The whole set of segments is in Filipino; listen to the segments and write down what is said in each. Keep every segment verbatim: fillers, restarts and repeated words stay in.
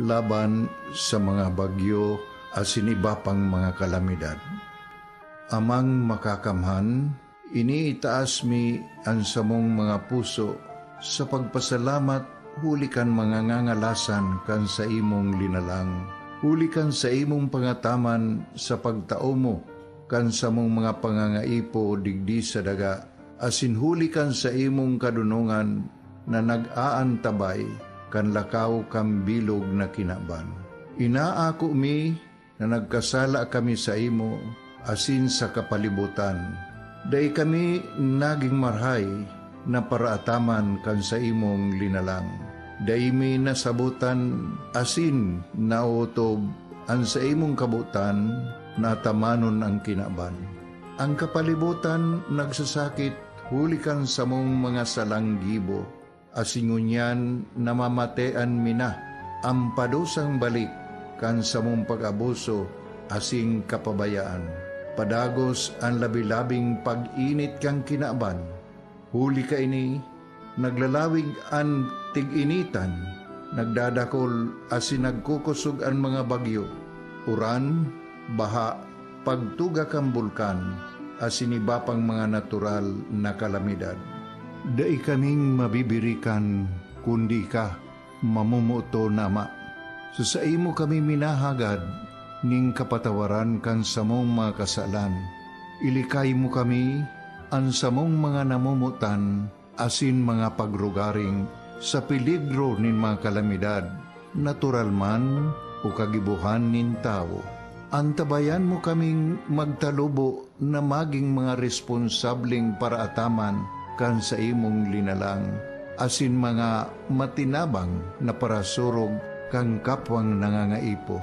laban sa mga bagyo at sinibapang mga kalamidad. Amang makakamhan, iniitaas mi ang samong mga puso sa pagpasalamat hulikan mga ngangalasan kan sa imong linalang. Hulikan sa imong pangataman sa pagtao mo kan sa mong mga pangangaipo digdi sa daga. Asin hulikan sa imong kadunungan na nag-aantabay kan lakaw kang bilog na kinaban. Inaako mi na nagkasala kami sa imo asin sa kapalibutan. Day kami naging marhay na paraataman kan sa imong linalang. Daymi nasabutan asin naotob an sa imong kabutan na tamanon ang kinaban. Ang kapalibutan nagsasakit hulikan sa mong mga salanggibo asingunyan namamatean mina ang padusang balik kan sa mong pag-abuso asing kapabayaan. Padagos ang labi-labing pag-init kang kinaban. Huli ka ini, naglalawig ang tig-initan, nagdadakol asin nagkukusog ang mga bagyo, uran, baha, pagtuga kang bulkan, asin iba pang mga natural na kalamidad. Dai kaming mabibirikan, kundi ka mamumuto nama. Susay mo kami minahagad, ning kapatawaran kan samong mga kasalan. Ilikay mo kami, ang samong mga namumutan asin mga pagrugaring sa peligro nin mga kalamidad, natural man o kagibuhan nin tao. Antabayan mo kaming magtalubo na maging mga responsableng paraataman kan sa imong linalang, asin mga matinabang na parasurog kang kapwang nangangaipo.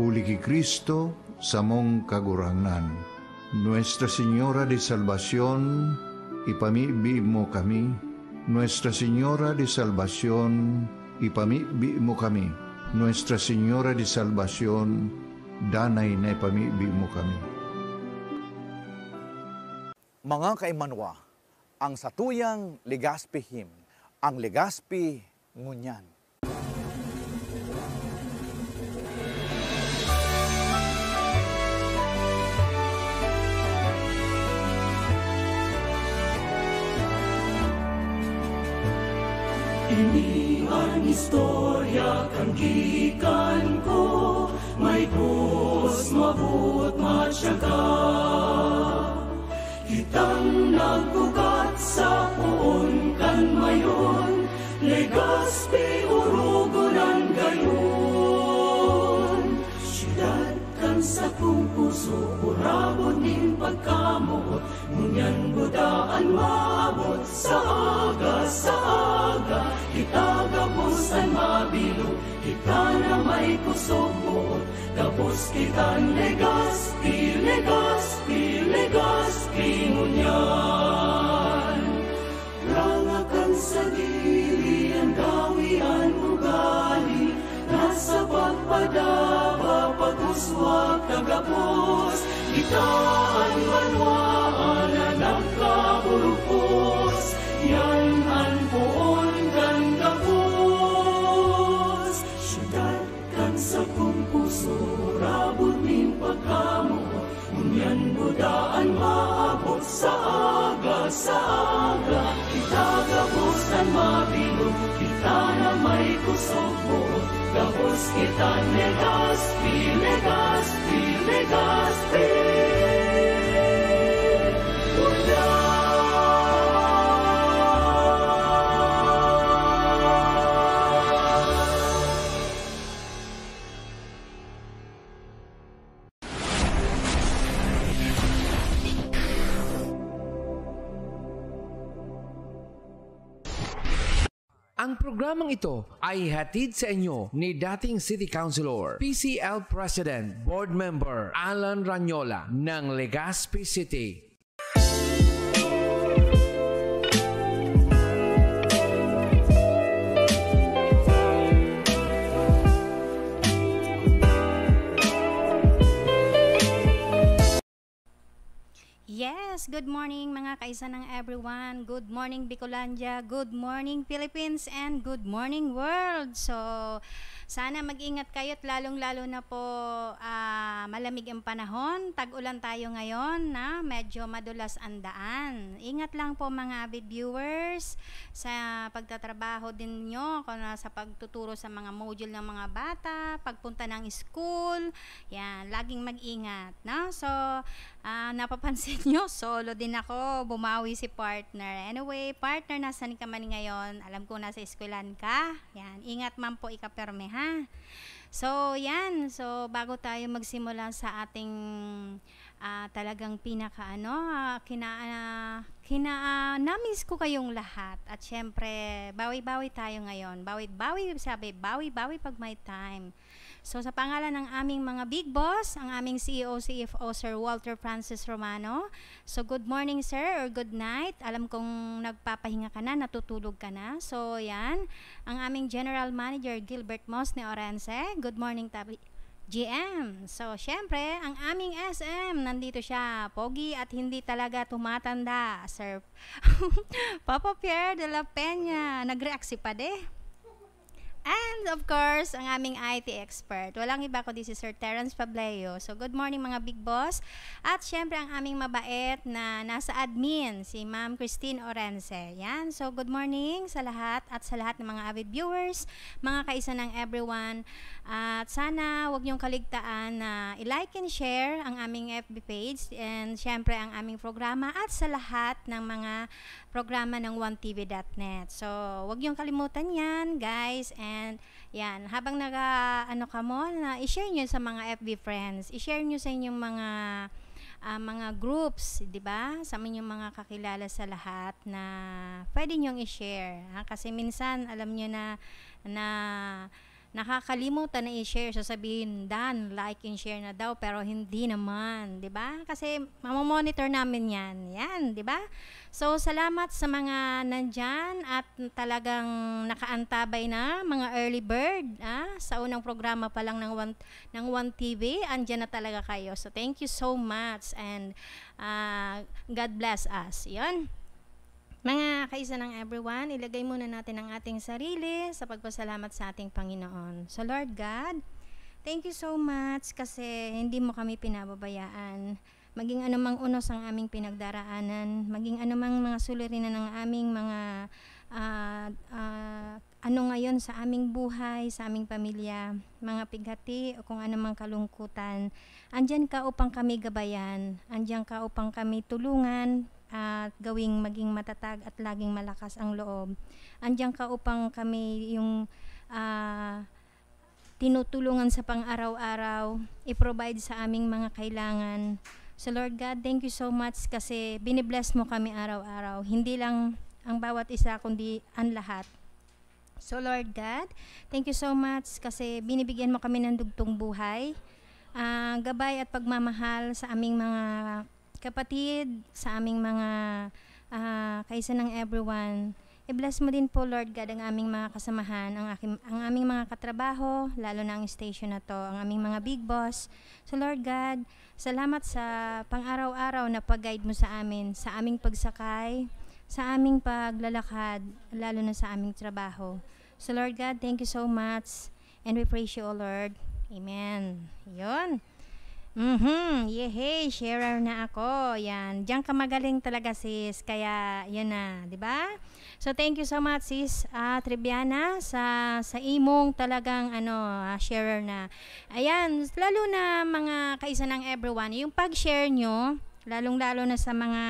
Huli ki Kristo samong kagurangnan. Nuestra Señora de Salvación, ipamibig mo kami. Nuestra Señora de Salvación, ipamibig mo kami. Nuestra Señora de Salvación, danay na ipamibig mo kami. Mga kaimanwa, ang satuyang Legazpi hymn, ang Legazpi ngunyan. Ang istorya kang gikan ko, may krus, mabut, matyaga. Kitang nagbugat sa puon kan mayon, Legazpi urugunan gayon. Siyudad kan sa kung puso, urabot din pagkamot, ngunyan budaan maabot sa aga, sa aga. Kita gabos ay mabilo, kita na may kusog-buot. Gabos kita Legazpi, Legazpi, Legazpi ngunyan. Rangakan sa gili, ang dawi, ang ugali. Nasa pagpadaba, pag-uswag, tagapos. Kita ang manwa, alanak ka, urupos. Yan ang poon kan kapos. Siyudad kan sa kong puso, rabot din pagkamo. Ngunyan budaan maabot sa aga, sa aga. Kita gabos ng mabilo, kita na may kusog mo. Gabos kita Legazpi, Legazpi, Legazpi. Ang programang ito ay hatid sa inyo ni dating City Councilor, P C L President, Board Member Alan Ranyola ng Legazpi City. Yes, Yes, good morning mga kaisa ng everyone. Good morning Bicolandia, good morning Philippines, and good morning world. So, sana mag-ingat kayo at lalong-lalo na po uh, malamig ang panahon. Tag-ulan tayo ngayon na medyo madulas ang daan. Ingat lang po mga avid viewers sa pagtatrabaho din nyo, sa pagtuturo sa mga module ng mga bata, pagpunta ng school. Yan, laging mag-ingat. No? So, uh, napapansin nyo, solo din ako, bumawi si partner. Anyway, partner, nasan ka man ngayon? Alam ko nasa eskwelahan ka. Yan, ingat man po, ikaperme ha. So, yan. So, bago tayo magsimula sa ating uh, talagang pinaka ano, uh, kina, uh, kina, uh, namis ko kayong lahat. At syempre, bawi-bawi tayo ngayon. Bawi-bawi, sabi, bawi-bawi pag may time. So, sa pangalan ng aming mga big boss, ang aming C E O, C F O, Sir Walter Francis Romano. So, good morning, sir, or good night. Alam kong nagpapahinga ka na, natutulog ka na. So, yan. Ang aming General Manager, Gilbert Mosne-orense. Good morning, tabi G M. So, syempre, ang aming S M, nandito siya. Pogi at hindi talaga tumatanda, Sir Papa Pierre de la Peña. Nag-react si Pade. And of course, ang aming I T expert. Walang iba kundi si Sir Terence Pableo. So, good morning mga big boss. At syempre, ang aming mabait na nasa admin, si Ma'am Christine Orense. Yan. So, good morning sa lahat at sa lahat ng mga avid viewers, mga kaisa ng everyone. At sana huwag niyong kaligtaan na i-like and share ang aming F B page and syempre ang aming programa at sa lahat ng mga programa ng one T V dot net. So, huwag niyong kalimutan yan, guys. And And, yan, habang nag-ano ka mo, na, i-share nyo sa mga F B friends, i-share nyo sa inyong mga uh, mga groups, di ba? Sa inyong mga kakilala sa lahat na pwede nyong i-share. Kasi minsan, alam nyo na, na nakakalimutan na i-share, sasabihin, Dan, like and share na daw, pero hindi naman, di ba? Kasi mamomonitor namin yan, yan, di ba? So, salamat sa mga nandyan at talagang nakaantabay na mga early bird, ah, sa unang programa pa lang ng One, ng One T V, andyan na talaga kayo. So, thank you so much and uh, God bless us, yun. Mga kaisa ng everyone, ilagay muna natin ang ating sarili sa pagpasalamat sa ating Panginoon. So Lord God, thank you so much kasi hindi mo kami pinababayaan. Maging anumang unos ang aming pinagdaraanan, maging anumang mga suliranin ng aming mga uh, uh, ano ngayon sa aming buhay, sa aming pamilya, mga pighati o kung anumang kalungkutan. Andiyan ka upang kami gabayan, andiyan ka upang kami tulungan, at gawing maging matatag at laging malakas ang loob. Andiyan ka upang kami yung uh, tinutulungan sa pang-araw-araw, i-provide sa aming mga kailangan. So Lord God, thank you so much kasi binibless mo kami araw-araw. Hindi lang ang bawat isa kundi ang lahat. So Lord God, thank you so much kasi binibigyan mo kami ng dugtong buhay, uh, gabay at pagmamahal sa aming mga kapatid, sa aming mga uh, kaisa ng everyone. I-bless mo din po, Lord God, ang aming mga kasamahan, ang, aking, ang aming mga katrabaho, lalo na ang station na to, ang aming mga big boss. So, Lord God, salamat sa pang-araw-araw na pag-guide mo sa amin, sa aming pagsakay, sa aming paglalakad, lalo na sa aming trabaho. So, Lord God, thank you so much, and we praise you, O Lord. Amen. Yun. Mm-hmm. Yehey, sharer na ako. Yan. Diyan ka magaling talaga, sis. Kaya, yan na. Diba? So, thank you so much, sis uh, Triviana, sa, sa imong talagang ano, uh, sharer na. Ayan. Lalo na mga kaisa ng everyone, yung pag-share nyo, lalong-lalo na sa mga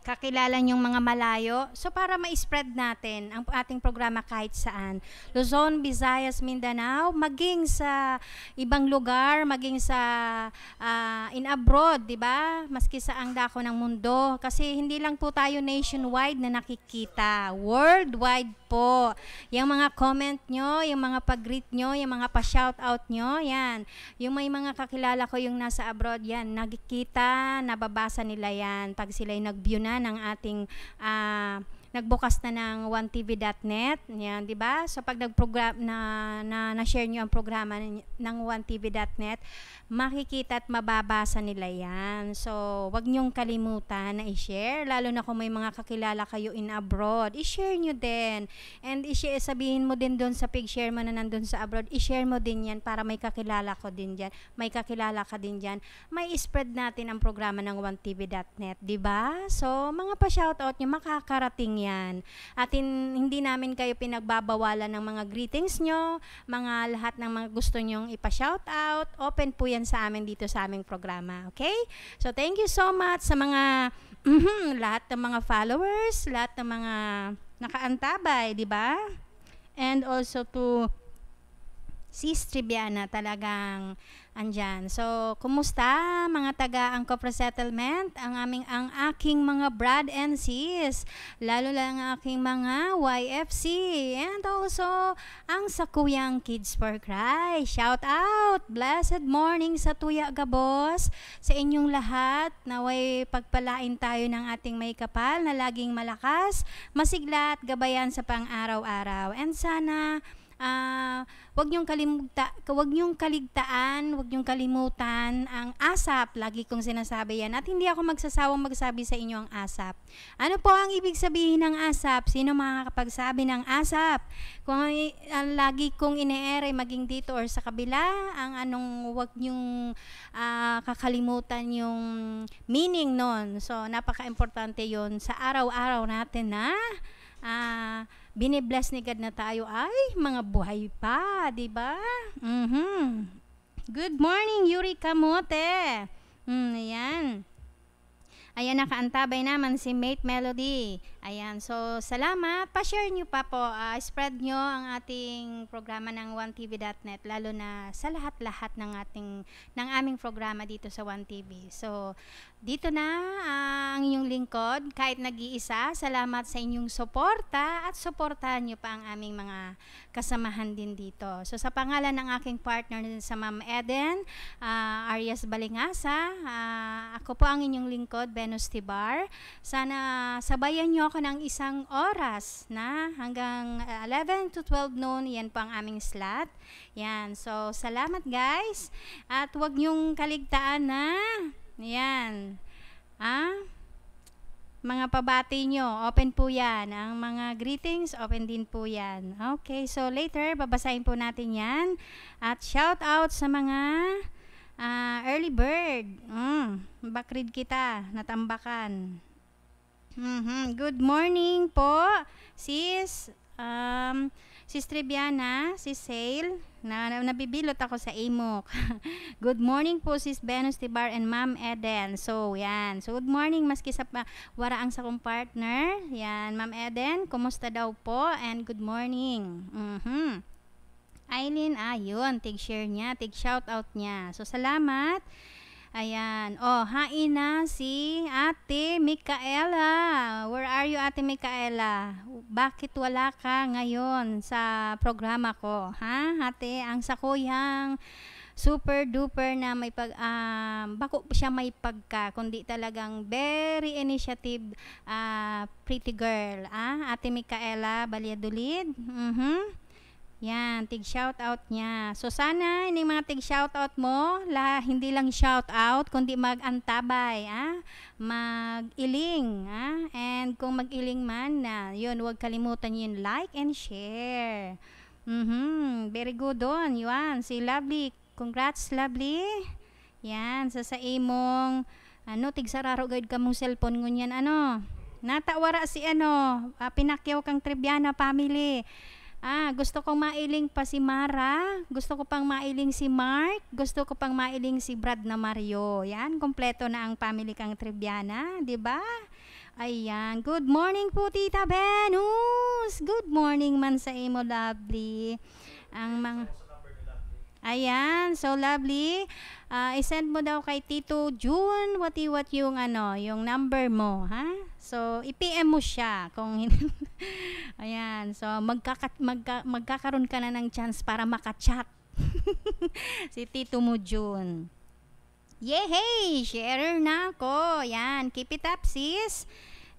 kakilala niyong mga malayo. So, para ma-spread natin ang ating programa kahit saan. Luzon, Visayas, Mindanao, maging sa ibang lugar, maging sa uh, in abroad, di ba? Maski sa ang dako ng mundo. Kasi hindi lang po tayo nationwide na nakikita. Worldwide po. Yung mga comment nyo, yung mga pag-greet nyo, yung mga pa-shoutout nyo, yan. Yung may mga kakilala ko yung nasa abroad, yan. Nakikita, nababasa nila yan. Pag sila'y nag-view na ng ating uh, nagbukas na ng one T V dot net, yan, di ba? So pag nag-program na, na na share niyo ang programa ng one T V dot net, makikita at mababasa nila yan. So wag niyong kalimutan na i-share, lalo na kung may mga kakilala kayo in abroad, i-share niyo din. And i-share, sabihin mo din doon sa pig-share mo na nandun sa abroad, i-share mo din yan para may kakilala ko din diyan. May kakilala ka din diyan. May spread natin ang programa ng one T V dot net, di ba? So mga pa-shoutout niyo makakarating yan. At in, hindi namin kayo pinagbabawalan ng mga greetings nyo, mga lahat ng mga gusto nyong ipa-shoutout, open po yan sa amin dito sa aming programa. Okay? So, thank you so much sa mga mm-hmm, lahat ng mga followers, lahat ng mga nakaantabay, di ba? And also to Sis Tribiana, talagang andyan. So, kumusta mga taga Angkopra Settlement, ang aming ang aking mga brad and sis, lalo lang ang aking mga Y F C, and also ang sa Kuyang Kids for Christ. Shout out! Blessed morning sa Tuya Gabos, sa inyong lahat, naway pagpalain tayo ng ating may kapal na laging malakas, masigla at gabayan sa pang-araw-araw. And sana Uh, wag niyong kalimutan, wag niyong kaligtaan, wag niyong kalimutan ang ASAP. Lagi kong sinasabi yan at hindi ako magsasawang magsabi sa inyo ang ASAP. Ano po ang ibig sabihin ng ASAP? Sino makakapagsabi ng ASAP? Kung uh, lagi kong ine-ere maging dito or sa kabila, ang anong wag niyong uh, kakalimutan yung meaning nun. So, napaka-importante yun sa araw-araw natin na ah, uh, binibless ni God na tayo ay mga buhay pa, di ba? Mm-hmm. Good morning, Yuri Kamote. Mm, ayan. Ayan, nakaantabay naman si Mate Melody. Ayan, so salamat. Pa-share nyo pa po. Uh, spread nyo ang ating programa ng one T V dot net, lalo na sa lahat-lahat ng ating ng aming programa dito sa one T V. So, dito na uh, ang inyong lingkod, kahit nag-iisa, salamat sa inyong suporta at suportahan niyo pa ang aming mga kasamahan din dito. So sa pangalan ng aking partner sa Ma'am Eden, uh, Arias Balingasa, uh, ako po ang inyong lingkod, Venus Tibar. Sana sabayan niyo ako ng isang oras na hanggang uh, eleven to twelve noon, yan po ang aming slot. Yan, so salamat guys at huwag niyong kaligtaan na yan. Ah, mga pabati nyo, open po yan. Ang mga greetings, open din po yan. Okay, so later, babasahin po natin yan. At shout out sa mga uh, early bird. Mm, backread kita, natambakan. Mm-hmm. Good morning po, sis, um, sis Tribiana, sis Sale. Na, na, nabibilot ako sa A M O C. Good morning po sis Venus Tibar and Ma'am Eden. So, yan. So, good morning maski sa uh, waraang sa kong partner. Yan, Ma'am Eden, kumusta daw po? And good morning. Mm-hmm. Aileen, ayun, ah, tig-share niya, tig-shoutout niya. So, salamat. Ayan. Oh, hi na si Ate Micaela. Where are you, Ate Micaela? Bakit wala ka ngayon sa programa ko? Ha, Ate, ang sakuyang super duper na may pag um, bako siya may pagka, kundi talagang very initiative uh, pretty girl. Ah, Ate Micaela Valladolid. Mhm. Yan, tig-shoutout niya. So, sana, yung mga tig-shoutout mo, la, hindi lang shoutout, kundi mag-antabay, ah? Mag-iling. Ah? And kung mag-iling man, ah, yun, huwag kalimutan yung like and share. Mm-hmm. Very good doon, Juan. Si Lovely, congrats, Lovely. Yan, sa sa imong, ano, tig-sararo guide ka mong cellphone ngunyan, ano? Natawara si, ano, ah, pinakyaw kang Tribiana family. Ah, gusto kong mailing pa si Mara, gusto ko pang mailing si Mark, gusto ko pang mailing si Brad na Mario. Yan, kompleto na ang family kang Tribiana, di ba? Ayan, good morning po Tita Venus. Good morning man sa imo, Lovely. Ang mga ayan, so Lovely, uh, isend mo daw kay Tito June, wati what yung ano, yung number mo, ha? So, i-P M mo siya kung ayan, so magkaka magka magkakaroon ka na ng chance para maka-chat si Tito mo June. Yehey, share na ako. Yan, keep it up sis.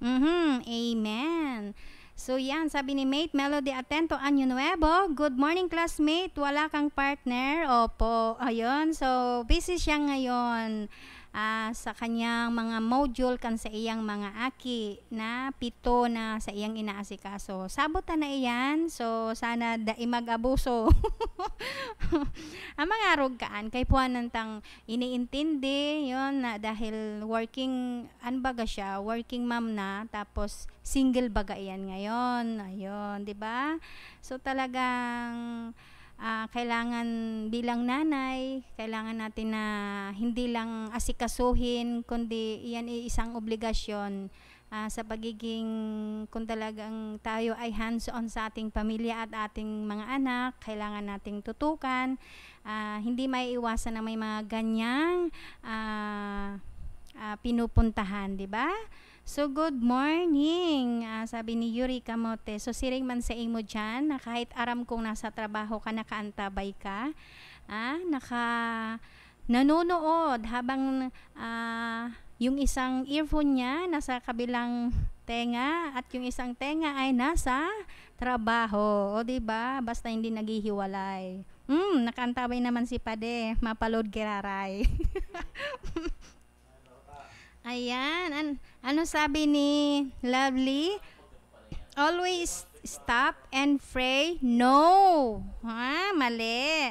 Mm-hmm. Amen. So yan, sabi ni mate, Melody, atento año nuevo. Good morning classmate, wala kang partner. Opo, ayun. So busy siya ngayon uh, sa kanyang mga module kan sa iyang mga aki na pito na sa iyang inaasikaso. Sabota na iyan. So sana dai mag-abuso. Ang mga arugkaan kay puan nantang iniintindi yon na dahil working anbaga siya, working mom na tapos single baga iyan ngayon. Ayun, ayun, di ba? So talagang uh, kailangan bilang nanay, kailangan natin na hindi lang asikasuhin, kundi iyan ay isang obligasyon uh, sa pagiging, kung talagang tayo ay hands-on sa ating pamilya at ating mga anak, kailangan nating tutukan. Uh, hindi may iwasan na may mga ganyang uh, uh, pinupuntahan, di ba? So, good morning, uh, sabi ni Yuri Kamote. So, siring man sa imo dyan, na kahit aram kong nasa trabaho ka, nakaantabay ka, ah, naka, nanonood habang uh, yung isang earphone niya nasa kabilang tenga at yung isang tenga ay nasa trabaho. O, diba? Basta hindi naghihiwalay. Hmm, nakaantabay naman si Pade, mapalood kiraray. Ayan, an ano sabi ni Lovely? Always stop and pray no. Ha, mali.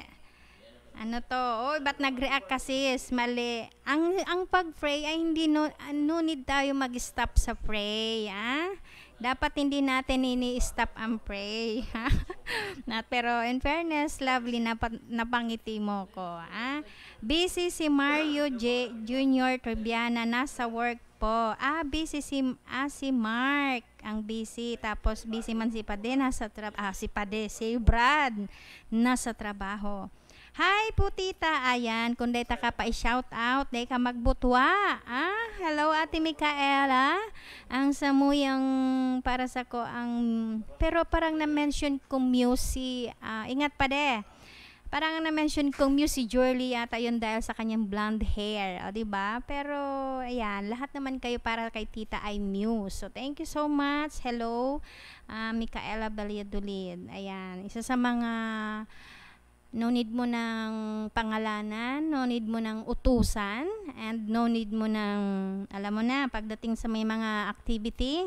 Ano to? Oy, ba't nag-react kasi? Mali. Ang ang pag-pray ay hindi no, no need tayo mag-stop sa pray, ha? Dapat hindi natin ini-stop ang pray, ha? Not, pero in fairness, Lovely, nap napangiti mo ko, ha? Busy si Mario J. Junior Tribiana, nasa work po. Ah, busy si, ah, si Mark, ang busy. Tapos busy man si Pade, nasa trabaho. Ah, si Pade, si Brad, nasa trabaho. Hi po tita, ayan, kung day ta ka pa i-shout out, day ka magbutwa. Ah, hello Ate Micaela, ang samuyang para sa ko ang, pero parang na-mention kong music, ah, ingat pa de. Parang na-mention kong Mew si Jorly yata yun dahil sa kanyang blonde hair. O, diba? Pero, ayan, lahat naman kayo para kay Tita ay Mew. So, thank you so much. Hello, uh, Micaela Valladolid. Ayan, isa sa mga no need mo ng pangalanan, no need mo ng utusan, and no need mo ng, alam mo na, pagdating sa may mga activity,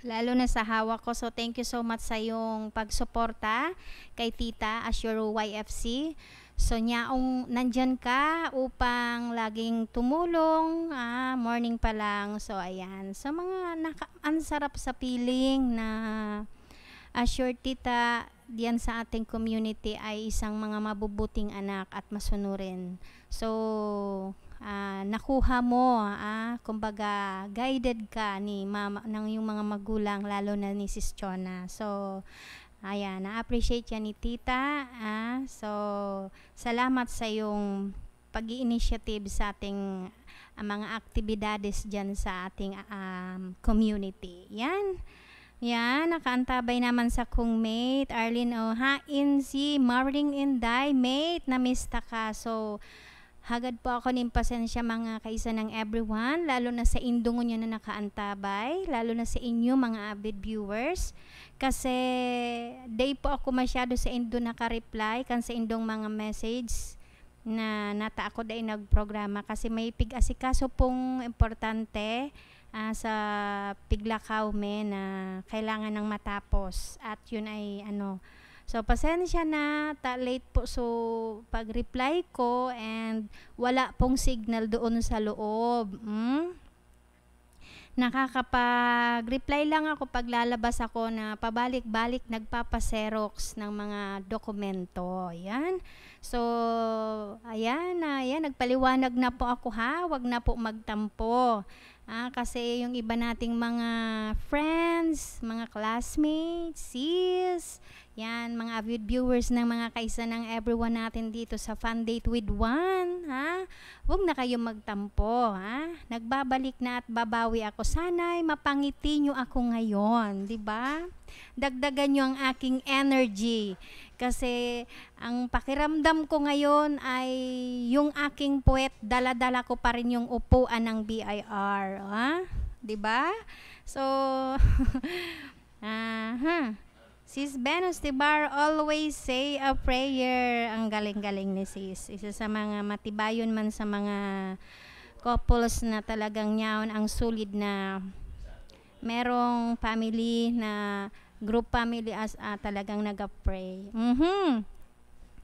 lalo na sa hawak ko. So, thank you so much sa iyong pagsuporta kay Tita as your Y F C. So, nyaong nandyan ka upang laging tumulong. Ah, morning pa lang. So, ayan. So, mga naka-ansarap sa piling na as your Tita diyan sa ating community ay isang mga mabubuting anak at masunurin. So, Uh, nakuha mo, ah, kumbaga guided ka ni mama, ng yung mga magulang, lalo na ni Sis Chona. So, ayan, na-appreciate yan ni Tita. Ah. So, salamat sa yung pag-i-initiative sa ating uh, mga aktibidades dyan sa ating um, community. Yan. Yan, nakaantabay naman sa kung mate, Arlene, oh, hain si Maring Inday, mate, namista ka. So, hagad po ako ng pasensya mga kaisa ng everyone, lalo na sa indungo niya na nakaantabay, lalo na sa inyo mga avid viewers. Kasi day po ako masyado sa indo nakareply, kan sa indong mga message na nata ako day nagprograma. Kasi may pig-asikaso pong importante uh, sa piglakaw me na kailangan ng matapos. At yun ay ano, so, pasensya na, ta late po so pag-reply ko and wala pong signal doon sa loob. Mm? Nakakapag-reply lang ako paglalabas ako na pabalik-balik nagpapaserox ng mga dokumento. Ayan. So, ayan, ayan, nagpaliwanag na po ako ha, wag na po magtampo. Ah, kasi yung iba nating mga friends, mga classmates, sis, yan, mga avid viewers ng mga kaisa ng everyone natin dito sa Fundate with One, ha? Huwag na kayo magtampo, ha? Nagbabalik na at babawi ako. Sana'y mapangiti nyo ako ngayon, di ba? Dagdagan nyo ang aking energy. Kasi ang pakiramdam ko ngayon ay yung aking puwet, dala-dala ko pa rin yung upuan ng B I R. Ha? diba? So, uh-huh. Sis Venus Tibar always say a prayer. Ang galing-galing ni sis. Isa sa mga matibayon man sa mga couples na talagang nyaon ang solid na merong family na group family as uh, talagang nag-pray. Mm-hmm.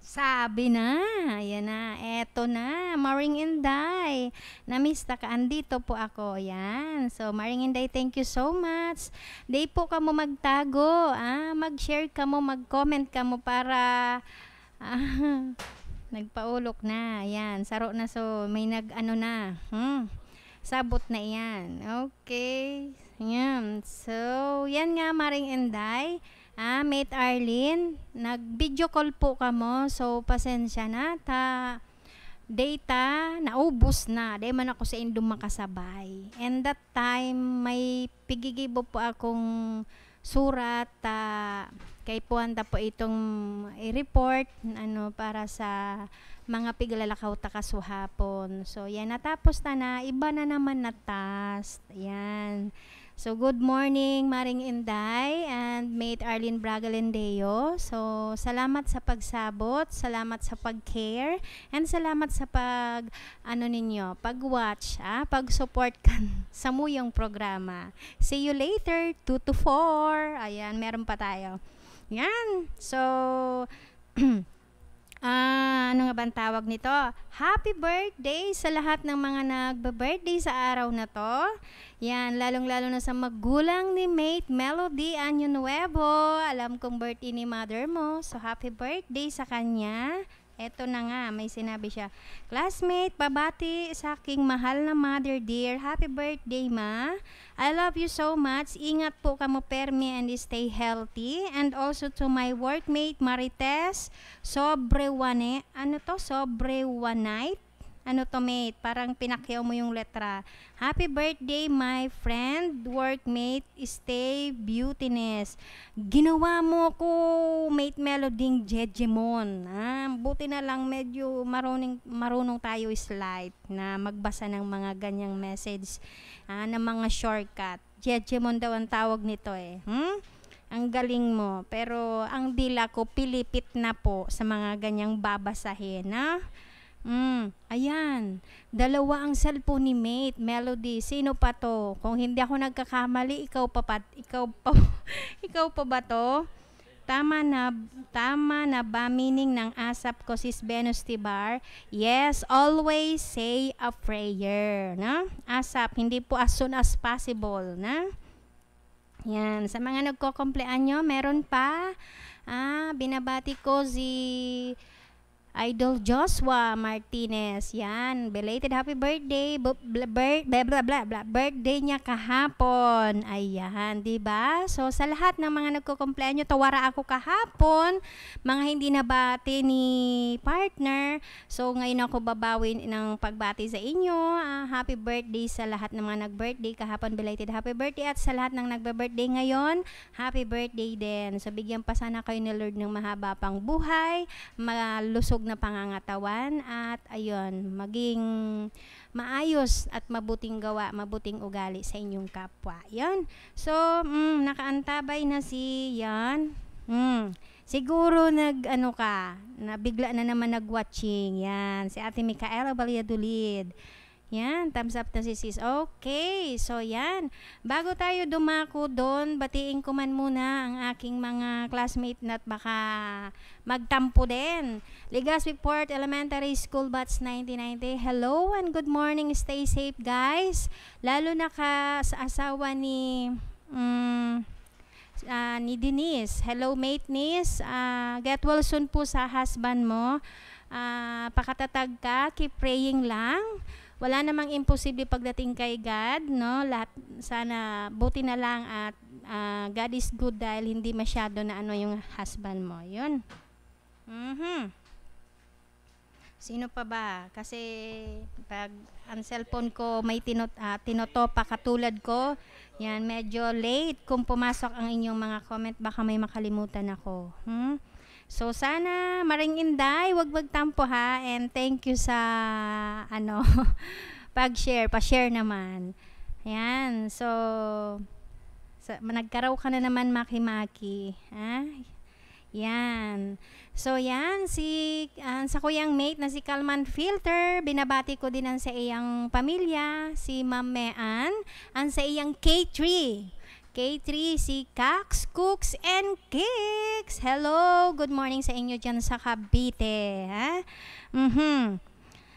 Sabi na, ayan na, eto na, Maring Inday. Namista ka, andito po ako, ayan. So, Maring Inday, thank you so much. Day po ka mo magtago, ah, mag-share ka mo, mag-comment ka mo para, ah, nagpaulok na, ayan, saro na, so, may nag-ano na, hmm, sabot na yan. Okay, ayan. So, yan nga, Maring Inday. Ah, Mate Arlene, nag-video call po ka mo, so pasensya na, ta data, naubos na, dahil man ako sa indong makasabay. And that time, may pigigibo po akong surat, ta kay puwanta po itong i-report, ano, para sa mga piglalakaw ta kasuhapon. So, yan, natapos ta na, iba na naman na task, yan. So, good morning, Maring Inday and Mate Arlene Bragalandeo. So, salamat sa pagsabot, salamat sa pag-care, and salamat sa pag, ano ninyo, pag-watch, ah, pag-support kan sa muyong programa. See you later, two to four. Ayan, meron pa tayo. Yan. So, ah, ano nga ba ang tawag nito? Happy birthday sa lahat ng mga nagbe-birthday sa araw na to. Yan, lalong-lalo na sa magulang ni Mate Melody Año Nuevo. Alam kong birthday ni mother mo. So, happy birthday sa kanya. Eto na nga, may sinabi siya. Classmate, babati sa aking mahal na mother dear. Happy birthday, ma. I love you so much. Ingat po kamo permi and stay healthy. And also to my workmate Marites Sobrewane. Ano to? Sobrewanite? Ano to, mate? Parang pinakyaw mo yung letra. Happy birthday, my friend, workmate, stay beautiness. Ginawa mo ko, Mate Melody, jejemon. Ah, buti na lang medyo marunong, marunong tayo slide na magbasa ng mga ganyang message, ah, ng mga shortcut. Jejemon daw ang tawag nito eh. Hmm? Ang galing mo, pero ang dila ko pilipit na po sa mga ganyang babasahin, ah. Mm, ayan, dalawa ang cellphone ni Mate Melody. Sino pa to? Kung hindi ako nagkakamali, ikaw pa pa, ikaw pa, ikaw pa ba to? Tama na, tama na ba meaning ng asap ko, Sis Venus Tibar? Yes, always say a prayer, na? Asap, hindi po as soon as possible, na? Yan, sa mga nagko-komplean nyo, meron pa. Ah, binabati ko si Idol Joshua Martinez, yan, belated happy birthday, blah, blah, blah, blah, blah, birthday niya kahapon, ayan, diba? So, sa lahat ng mga nagko-complain nyo, tawara ako kahapon, mga hindi nabati ni partner, so, ngayon ako babawin ng pagbati sa inyo, uh, happy birthday sa lahat ng mga nag-birthday, kahapon belated happy birthday, at sa lahat ng nagbe-birthday ngayon, happy birthday din, so, bigyan pa sana kayo ni Lord ng mahaba pang buhay, malusog na pangangatawan at ayun, maging maayos at mabuting gawa, mabuting ugali sa inyong kapwa. Yan. So, mm, nakaantabay na si yan. Mm. Siguro nag ano ka, nabigla na naman nag-watching. Yan, si Ate Micaela Valladolid. Yan, thumbs up na si sis. Okay, so yan. Bago tayo dumako doon, batiin ko man muna ang aking mga classmate na baka magtampo din. Legazpi Port Elementary School Batch nineteen ninety. Hello and good morning. Stay safe, guys. Lalo na ka sa asawa ni um, uh, ni Denise. Hello, mate Denise. Uh, get well soon po sa husband mo. Uh, pakatatag ka. Keep praying lang. Wala namang imposible pagdating kay God, no? Lahat, sana buti na lang at uh, God is good dahil hindi masyado na ano yung husband mo. Yun. Mm-hmm. Sino pa ba? Kasi pag ang cellphone ko may tinot, uh, tinotopa katulad ko, yan, medyo late kung pumasok ang inyong mga comment, baka may makalimutan ako. Hmm? So, sana, Maring Inday, wag magtampo ha, and thank you sa, ano, pag-share, pa-share naman. Ayan, so, so nagkaraw ka na naman maki-maki. Ah, yan. So, yan, si, uh, sa kuyang mate na si Kalman Filter, binabati ko din ang sa iyang pamilya, si Ma'am Mean, ang sa iyang K three. K three, si Cax, Cooks, and Kicks. Hello, good morning sa inyo dyan sa Cavite. Ha? Mm-hmm.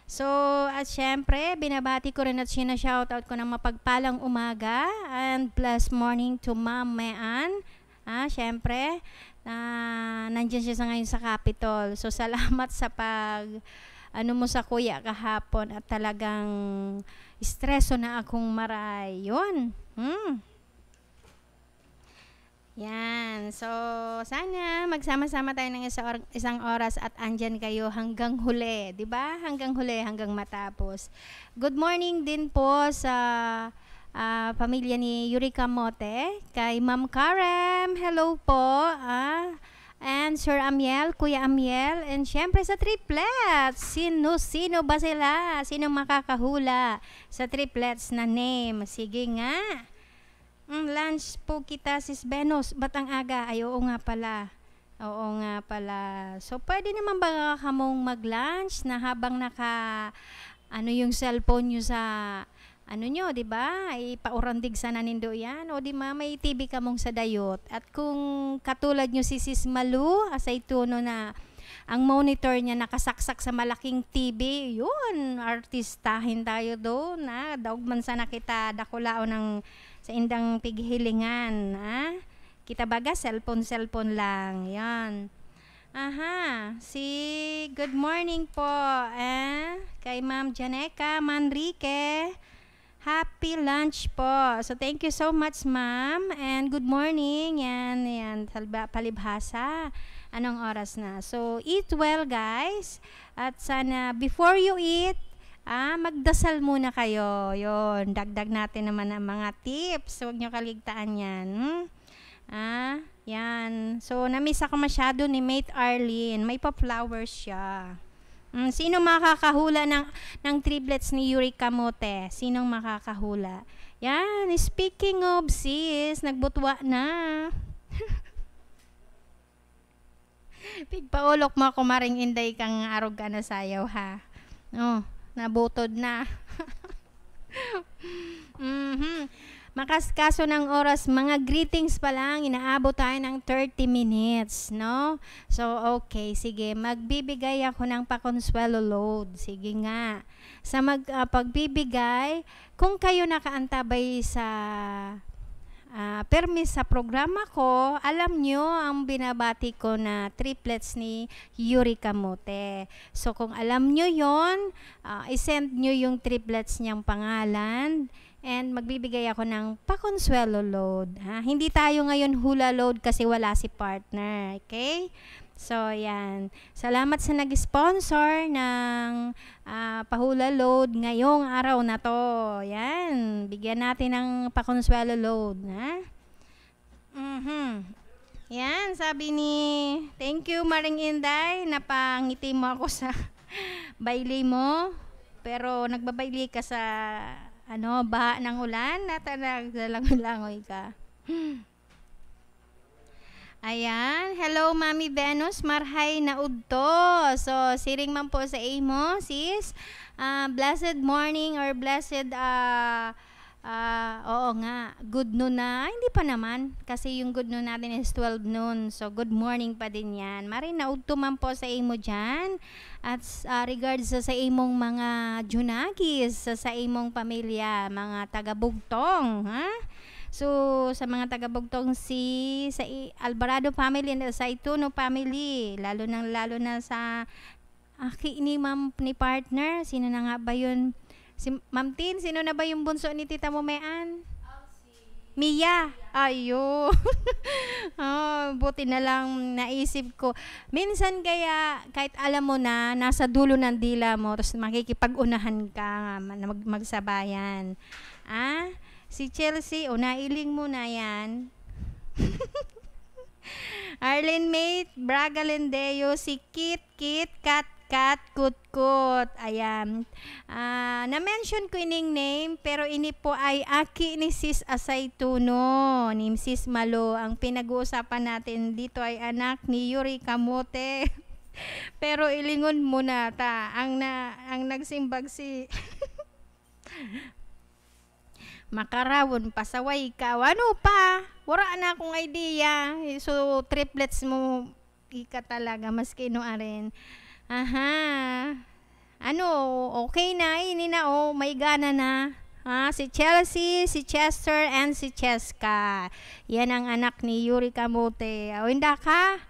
So, at syempre, binabati ko rin at sinashoutout ko ng mapagpalang umaga and blessed morning to Ma'am Mean. Ah, syempre, ah, nandiyan siya sa ngayon sa Capitol. So, salamat sa pag, ano mo sa kuya kahapon at talagang estreso na akong maray. Yun. Hmm. Yan. So, sana magsama-sama tayo ng isa or, isang oras at andyan kayo hanggang huli. Diba? Hanggang huli, hanggang matapos. Good morning din po sa... Uh, pamilya ni Yurika Mote, kay Ma'am Karem, hello po, ah, and Sir Amiel, Kuya Amiel, and syempre sa triplets, sino-sino ba sila? Sino makakahula sa triplets na name? Sige nga, mm, lunch po kita sis Venus, batang aga, ay oo nga pala. Oo nga pala, so pwede naman ba kamong mag-lunch na habang naka, ano yung cellphone nyo sa... Ano nyo, di ba? Ay paurandig sana nindo yan. O di ma, may T V ka mong sa dayot. At kung katulad nyo si Sis Malu, asay tuno na ang monitor niya nakasaksak sa malaking T V, yun, artistahin tayo doon. Ah. Daugman sana kita, dakulao ng sa indang pighilingan. Ah. Kita baga, cellphone-cellphone lang. Yan. Aha, si good morning po. Eh? Kay Ma'am Janeca Manrique. Happy lunch po. So, thank you so much, ma'am. And good morning. Yan, yan. Palibhasa. Anong oras na? So, eat well, guys. At sana, before you eat, ah, magdasal muna kayo. Yun, dagdag natin naman ang mga tips. Huwag nyo kaligtaan yan. Hmm? Ah, yan. So, namiss ako masyado ni Mate Arlene. May pa-flowers siya. Mm, sino makakahula ng, ng triplets ni Yurika Mote? Sinong makakahula? Yan, speaking of sis, nagbutwa na. Pigpaulok mo ako maring inday kang arog ka na sayaw ha. Oh, nabutod na. Mm-hmm. Makaskaso ng oras, mga greetings pa lang, inaabot tayo ng thirty minutes, no? So, okay, sige, magbibigay ako ng pakonsuelo load. Sige nga. Sa mag, uh, pagbibigay, kung kayo nakaantabay sa uh, permis sa programa ko, alam nyo ang binabati ko na triplets ni Yurika Mote. So, kung alam nyo yun, uh, isend nyo yung triplets niyang pangalan, and magbibigay ako ng pakonsuelo load. Ha? Hindi tayo ngayon hula load kasi wala si partner. Okay? So, yan. Salamat sa nag-sponsor ng uh, pahula load ngayong araw na to. Yan. Bigyan natin ng pakonsuelo load. Ha? Mm-hmm. Yan. Sabi ni, thank you Maring Inday. Napangiti mo ako sa baile mo. Pero nagbabaile ka sa... Ano, baha ng ulan, natalag-langoy ka. Ayan, hello Mami Venus, marhay na udto. So, siring man po sa imo, sis. Uh, blessed morning or blessed, uh, uh, oo nga, good noon na. Ay, hindi pa naman, kasi yung good noon natin is twelve noon. So, good morning pa din yan. Marhay na udto man po sa imo dyan. At uh, regards sa sa imong mga junagis, sa sa imong pamilya, mga taga-Bugtong, ha? So, sa mga taga-Bugtong si sa Alvarado family and sa Ituno family, lalo nang lalo na sa aki ni ma'am ni partner, sino na nga ba yun? Si Ma'am Tin, sino na ba yung bunso ni Tita Mumean? Mia, ayo. Oh, buti na lang naisip ko. Minsan kaya kahit alam mo na nasa dulo ng dila mo, tapos makikipag-unahan ka, mag magsabayan. Ah, si Chelsea, o nailing mo na yan. Arlene Mate, Bragalendeo, si Kit, Kit, Kat, Kat Kutkut. Ayan. Uh, na-mention ko ining name, pero ini po ay aki ni Sis Asaytuno, ni Sis Malo. Ang pinag-uusapan natin dito ay anak ni Yuri Kamote. Pero ilingon muna ta. Ang, na, ang nagsimbag si... Makarawon, pasaway ka. Ano pa? Wala na akong idea. So, triplets mo, ika talaga, maski inuarin. Aha. Ano, okay na, ini na, oh, may gana na. Ah, si Chelsea, si Chester, and si Cheska. Yan ang anak ni Yuri Kamote. O, hindi ka?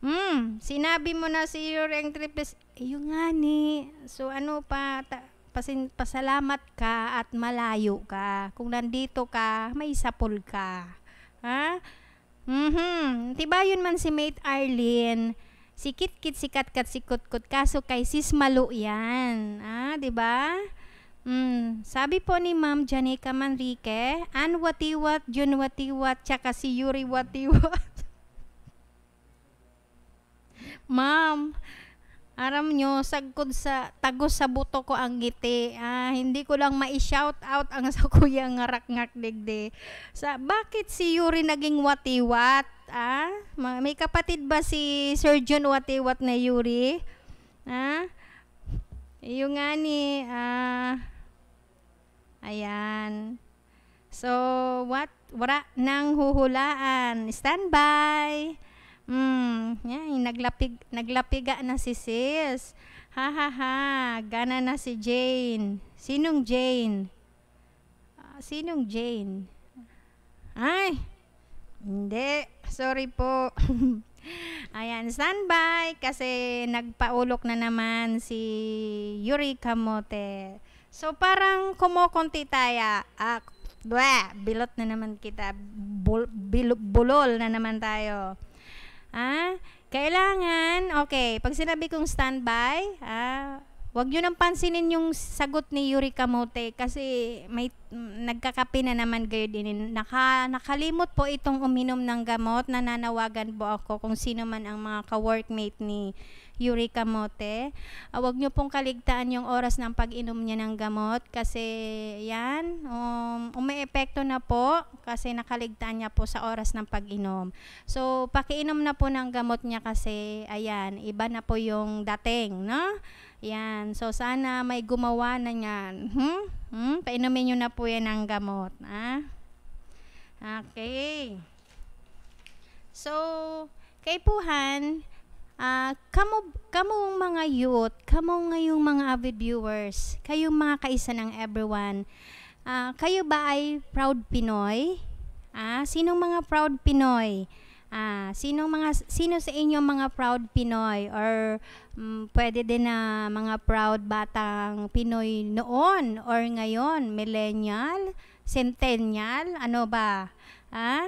Hmm, sinabi mo na si Yuri ang triplets. Ayun nga ni. So, ano pa, ta Pasin, pasalamat ka at malayo ka. Kung nandito ka, may sapol ka. Ha? Mm-hmm. Diba yun man si Mate Arlene? Si Kitkit, si Katkat, si Kutkut. Kaso kay Sis Malo yan. Ah, diba? Mm. Sabi po ni Ma'am Janica Manrique, Ann Watiwat, Jun Watiwat, tsaka si Yuri Watiwat. Ma'am, aram nyo, sagkod sa, tagos sa buto ko ang ngiti. Ah, hindi ko lang mai-shout out ang sa kuya ngarak-ngak digde. Sa, bakit si Yuri naging watiwat? Ah, may kapatid ba si Sir John watiwat na Yuri? Ah, yung nga ni, ah, ayan. So, what? Wala nang huhulaan. Stand by. Mm, yan, naglapig, naglapiga na si sis. Ha ha ha, gana na si Jane. Sinong Jane? Uh, sinong Jane? Ay, hindi. Sorry po. Ayan, standby. Kasi nagpaulok na naman si Yuri Kamote. So, parang kumukunti tayo. Ah, bleh, bilot na naman kita. Bul, bil, bulol na naman tayo. Ah, kailangan, okay, pag sinabi kong standby, ah, wag nyo nang pansinin yung sagot ni Yuri Kamote kasi may nagkakape na naman gayon din. Naka, nakalimot po itong uminom ng gamot, nananawagan po ako kung sino man ang mga ka-workmate ni Yuri Kamote. Ah, wag nyo pong kaligtaan yung oras ng pag-inom niya ng gamot kasi yan, um, ume-epekto na po kasi nakaligtaan niya po sa oras ng pag-inom. So, pakiinom na po ng gamot niya kasi, ayan, iba na po yung dating, no? Yan. So, sana may gumawa na yan. Hmm? Hmm? Painumin nyo na po yan ang gamot. Ah? Okay. So, kay Puhan, uh, kamu, kamu mga youth, kamu ngayong mga avid viewers, kayong mga kaisa ng everyone, uh, kayo ba ay proud Pinoy? Ah, sinong mga proud Pinoy? Ah, sino mga sino sa inyo mga proud Pinoy or um, pwede din na mga proud batang Pinoy noon or ngayon, millennial, centennial, ano ba? Ah?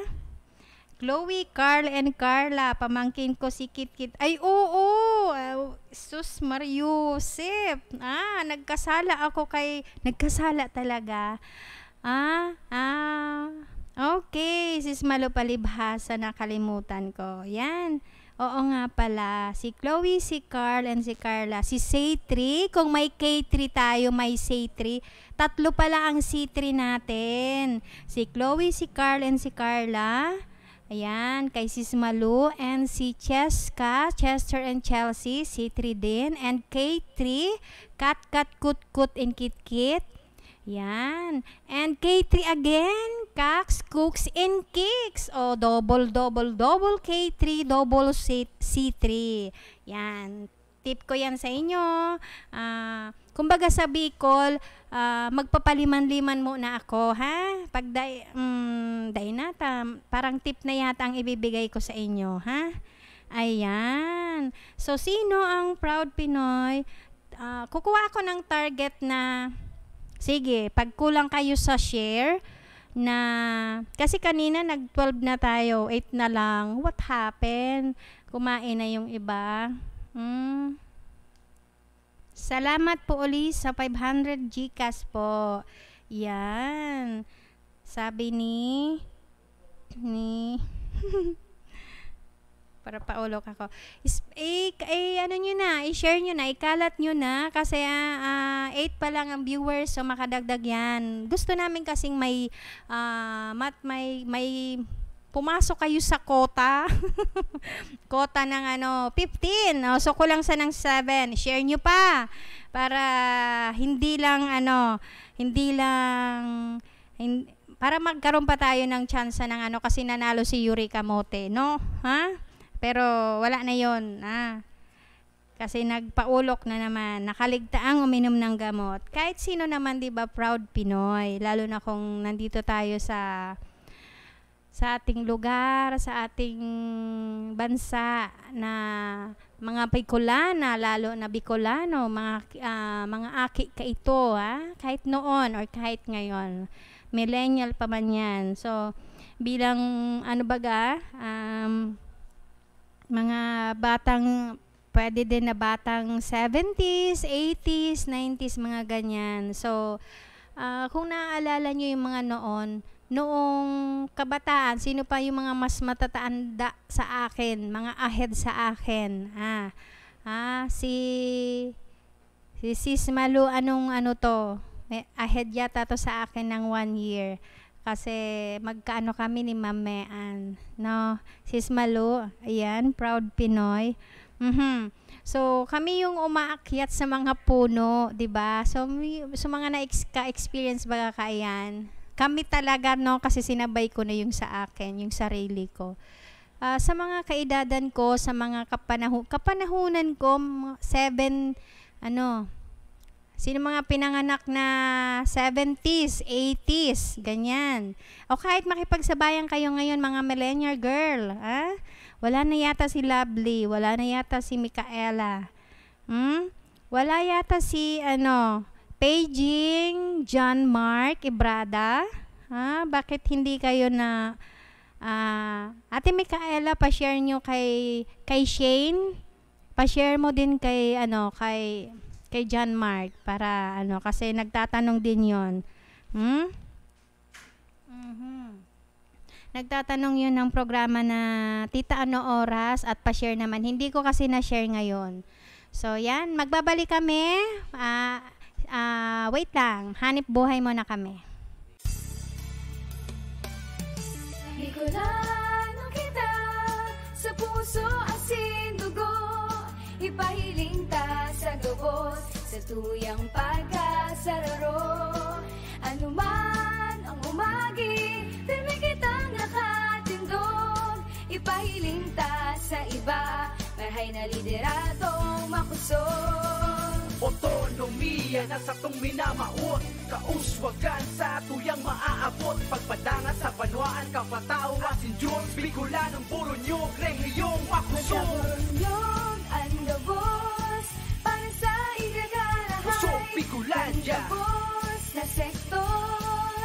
Chloe, Carl and Carla, pamangkin ko si Kitkit. Ay oo, oo. Sus Mariusip. Ah, nagkasala ako kay nagkasala talaga. Ah, ah. Okay, Sis Malo palibhasa, nakalimutan ko. Yan. Oo nga pala, si Chloe, si Carl, and si Carla. Si C three, kung may K three tayo, may C three. Tatlo pala ang C three natin. Si Chloe, si Carl, and si Carla. Ayan, kay Sis Malo, and si Cheska, Chester, and Chelsea. C three din, and K three, Kat, Kat, Kut, Kut, and Kit, Kit. Yan. And K three again, Caks, Cooks, and Cakes. O, double, double, double K three, double C C three. Yan. Tip ko yan sa inyo. Uh, kumbaga sa Bicol, uh, magpapaliman-liman muna ako, ha? Pag day, um, day na, tam, parang tip na yata ang ibibigay ko sa inyo, ha? Ayan. So, sino ang proud Pinoy? Uh, kukuha ako ng target na... Sige, pagkulang kayo sa share na, kasi kanina nag twelve na tayo, eight na lang. What happened? Kumain na yung iba. Mm. Salamat po ulit sa five hundred Gcash po. Yan. Sabi ni, ni, para paulok ako. Is, eh, eh, ano nyo na, i-share nyo na, ikalat nyo na, kasi uh, eight pa lang ang viewers, so makadagdag yan. Gusto namin kasing may, uh, mat, may, may, pumasok kayo sa quota. Quota ng ano, fifteen. Oh, so kulang sa ng seven. Share nyo pa para hindi lang ano, hindi lang hin, para magkaroon pa tayo ng chance ng ano, kasi nanalo si Yuri Camote, no? Ha? Pero wala na 'yon, ah. Kasi nagpaulok na naman, nakaligtaang uminom ng gamot. Kahit sino naman, 'di ba, proud Pinoy, lalo na kung nandito tayo sa sa ating lugar, sa ating bansa na mga Bicolana, lalo na Bicolano, mga, uh, mga aki ka ito, ha? Kahit noon or kahit ngayon. Millennial pa man yan. So, bilang ano baga, um, mga batang, pwede din na batang seventies, eighties, nineties, mga ganyan. So, uh, kung naaalala nyo yung mga noon, noong kabataan, sino pa yung mga mas matatanda sa akin, mga ahead sa akin? Ah, ah si, si Sis Malu, anong ano to? May ahead yata to sa akin ng one year. Kasi magkaano kami ni Mamean. No? Sis Malu, ayan, proud Pinoy. Mm-hmm. So, kami yung umaakyat sa mga puno, diba? So, so mga na-experience ba ka yan? Kami talaga, no, kasi sinabay ko na yung sa akin, yung sarili ko. Uh, sa mga kaedadan ko, sa mga kapanahu kapanahunan ko, seven, ano, sino mga pinanganak na seventies, eighties, ganyan. O kahit makipagsabayan kayo ngayon, mga millennial girl, ah? Wala na yata si Lovely, wala na yata si Micaela, hmm? Wala yata si, ano, Beijing, John Mark, Ibrada, ha? Bakit hindi kayo na, uh, Ate Micaela, pa-share nyo kay, kay Shane, pa-share mo din kay, ano, kay, kay John Mark, para, ano, kasi nagtatanong din yon. Hmm? Mm-hmm. Nagtatanong yun ng programa na Tita Ano Oras, at pa-share naman, hindi ko kasi na-share ngayon. So, yan, magbabalik kami, ah, uh, Uh, wait lang, hanip buhay mo na kami. Bicolano kita, sa puso asin dugo, ipahiling ta sa gobos, sa tuyang pagkasararo. Ano man ang umagi, firme kitang nakatindog, ipahiling ta sa iba, marhay na lideratong makusog. Otonomiya na sa tong minamahon, kauswagan sa tuyang maaabot, pagpadanga sa banwaan, kapatao at sinjur, Bicolanong Bulunyog, rehiyong makusog. Bulunyog ang gabos, para sa igagalahay, kusog Bicolandia, gabos na sektor,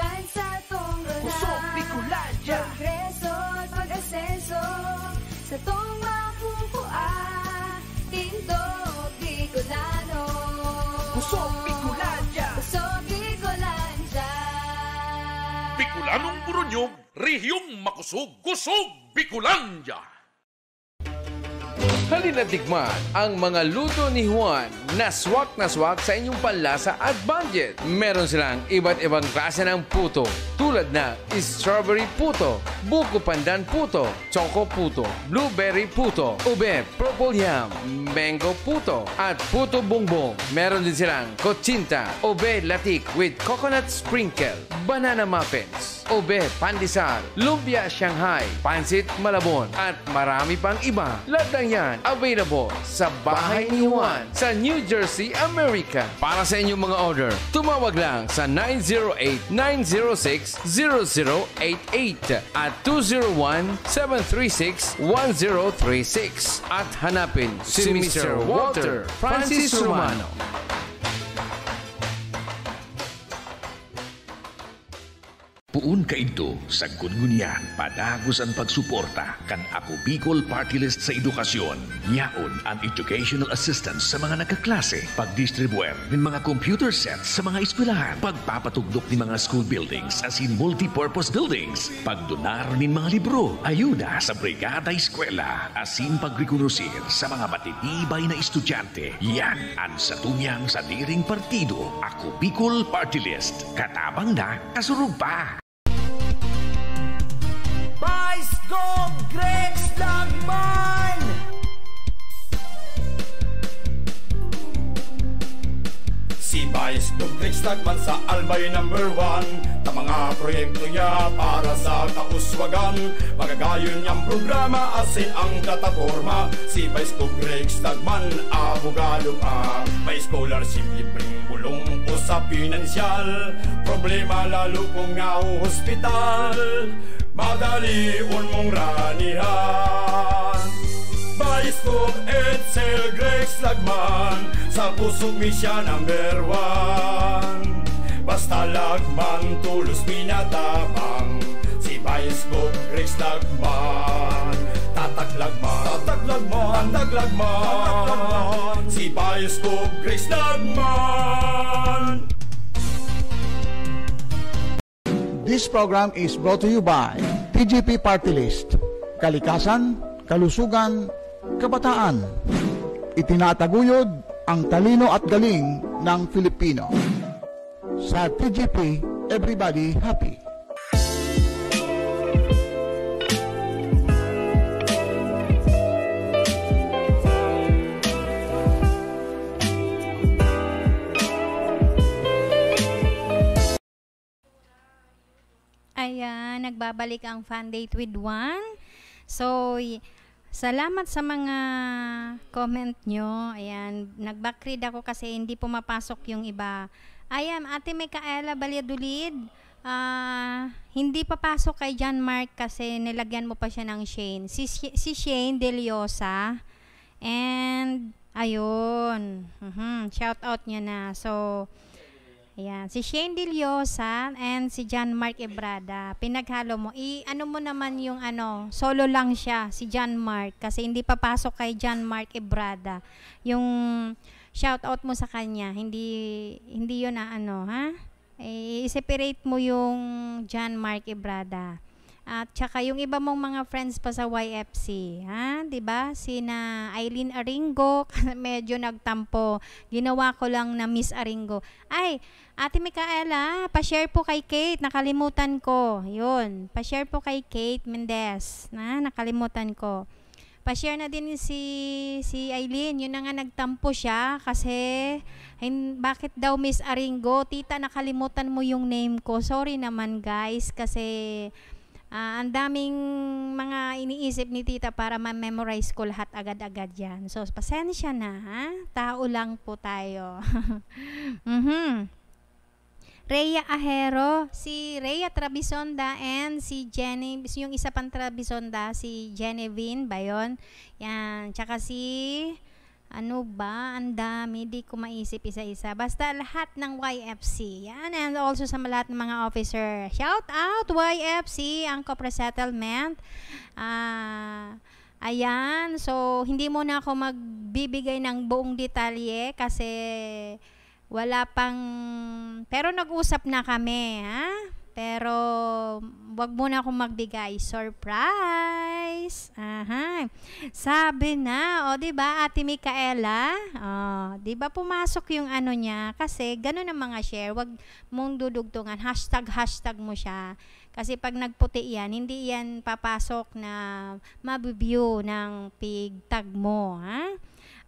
kahit sa tong rola, kusog Bicolandia, progreso at pag-asenso, sa tong makukuha, tindog. Bicolano, kusog Bicolandia, kusog Bicolandia. Bicolanong Bulunyog, rehiyong makusog, kusog Bicolandia. Halina't tikman ang mga luto ni Juan na swak na swak sa inyong panlasa at budget. Meron silang iba't ibang klase ng puto, tulad na strawberry puto, buko pandan puto, choco puto, blueberry puto, ube, purple yam, mango puto, at puto bongbong. Meron din silang kotsinta, ube latik with coconut sprinkle, banana muffins, ube pandesal, lumpia Shanghai, pansit malabon, at marami pang iba. Lahat ng yan available sa bahay ni Juan sa New Jersey, America. Para sa inyong mga order, tumawag lang sa nine zero eight, nine zero six, zero zero eight eight at two zero one, seven three six, one zero three six at hanapin si Mister Walter Francis Romano. Puun kaito sa gunian padagos ang pagsuporta kan Apo Bicol Party List sa edukasyon. Yaon ang educational assistance sa mga nagkaklase, pagdistribuer ng mga computer sets sa mga eskwelahan, pagpapatugdok ng mga school buildings as in multi-purpose buildings, pagdonar ng mga libro, ayuda sa brigada eskwela, as in pagrekonosir sa mga matitibay na estudyante. Yan ang satunyang sa diring partido, Apo Bicol Party List. Katabang na, kasurug pa! Vice Gov. Gregs Lagman! Si Vice Gov. Gregs Lagman sa Albay number one. Ang mga proyekto niya para sa kauswagan, magagayon niyang programa asin ang plataforma. Si Vice Gov. Gregs Lagman, abogado pa. May scholarship, libreng bulong o sa pinansyal, problema lalo kung nga o hospital, madali mong ranihan. Vice Gov. Edsel Gregs Lagman, sa puso mi siya number one. Basta Lagman, tulos minatapang, si Vice Gov. Gregs Lagman. Tatak Lagman, tatak Lagman, tatak Lagman, si Vice Gov. Gregs Lagman. This program is brought to you by P G P Party List. Kalikasan, kalusugan, kabataan. Itinataguyod ang talino at galing ng Filipino. Sa P G P, everybody happy. Ayan, nagbabalik ang Fundate with Juan. So, salamat sa mga comment nyo. Ayan, nag-backread ako kasi hindi pumapasok yung iba. Ayan, Ate Micaela Valladolid, uh, hindi papasok kay John Mark kasi nilagyan mo pa siya ng Shane. Si, si Shane De Liosa. And, ayun, uh-huh, shout out nyo na. So, ayan, si Shane De Liosa and si John Mark Ebrada. Pinaghalo mo. I, ano mo naman yung ano, solo lang siya, si John Mark. Kasi hindi papasok kay John Mark Ebrada. Yung shoutout mo sa kanya, hindi, hindi yun na ano, ha? E, i-separate mo yung John Mark Ebrada. At saka yung iba mong mga friends pa sa Y F C, ha? Diba? Sina Aileen Aringo, medyo nagtampo. Ginawa ko lang na Miss Aringo. Ay, Ate Micaela, pa-share po kay Kate, nakalimutan ko. Yun, pa-share po kay Kate Mendez, na nakalimutan ko. Pa-share na din si si Aileen, yun na nga nagtampo siya kasi hin, bakit daw Miss Aringo? Tita, nakalimutan mo yung name ko. Sorry naman guys kasi Uh, ang daming mga iniisip ni tita para ma-memorize ko lahat agad-agad yan. So, pasensya na, ha? Tao lang po tayo. mm-hmm. Rhea Ajero, si Rhea Travisonda and si Jenny, yung isa pang Travisonda, si Genevieve ba yun? Yan, tsaka si, ano ba? Ang dami, di ko maisip isa-isa. Basta lahat ng Y F C. Yan, and also sa lahat ng mga officer. Shout out Y F C, ang Copra Settlement. Uh, ayan, so hindi mo na ako magbibigay ng buong detalye kasi wala pang, pero nag-usap na kami, ha? Pero wag muna akong magbigay. Surprise! Aha. Sabi na, o diba Ate Micaela? O, diba pumasok yung ano niya? Kasi ganun ang mga share. Wag mong dudugtungan. Hashtag, hashtag mo siya. Kasi pag nagputi yan, hindi yan papasok na mabibiew ng pigtag mo. Ha?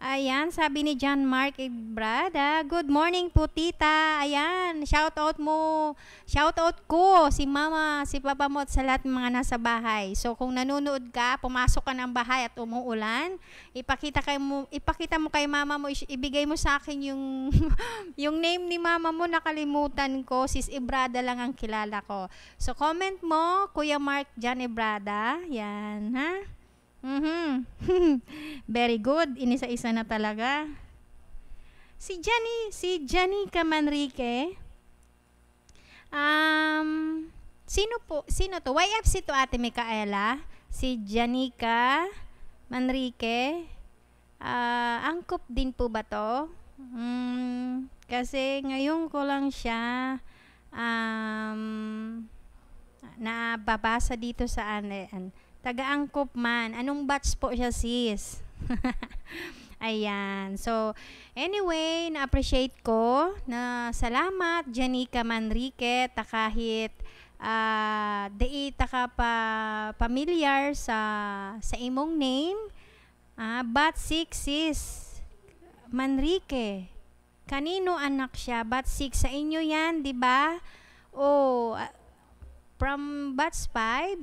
Ayan, sabi ni John Mark Ebrada, good morning po tita. Ayan, shout out mo, shout out ko, si mama, si papa mo at sa lahat ng mga nasa bahay. So kung nanonood ka, pumasok ka ng bahay at umuulan, ipakita, kay mo, ipakita mo kay mama mo, ibigay mo sa akin yung, yung name ni mama mo, nakalimutan ko, sis Ebrada lang ang kilala ko. So comment mo, Kuya Mark John Ebrada, yan ha. Mhm. Very good. Inisa-isa na talaga. Si Jenny, si Jenny Camanrique. Um, Sino po? Sino to? Y F C to, Ate Micaela. Si Janica Manrique. Uh, angkop din po ba to? Hmm, kasi ngayon ko lang siya um, nababasa dito sa anin. Taga-angkop man. Anong batch po siya, sis? Ayan. So, anyway, na-appreciate ko na salamat, Janica Manrique, ta kahit uh, di taka pa familiar sa, sa imong name. Uh, but six, sis, Manrique. Kanino anak siya? But six, sa inyo yan, di ba? Oh, uh, from batch five,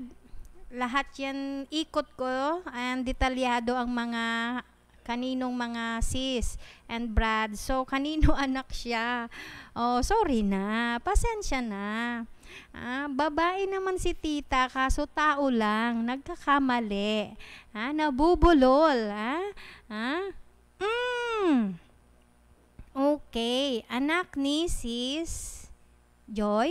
lahat yan ikot ko and detalyado ang mga kaninong mga sis and Brad. So, kanino anak siya? Oh, sorry na. Pasensya na. Ah, babae naman si tita, kaso tao lang. Nagkakamali. Ah, nabubulol. Ah, ah. Mm. Okay. Anak ni sis Joy?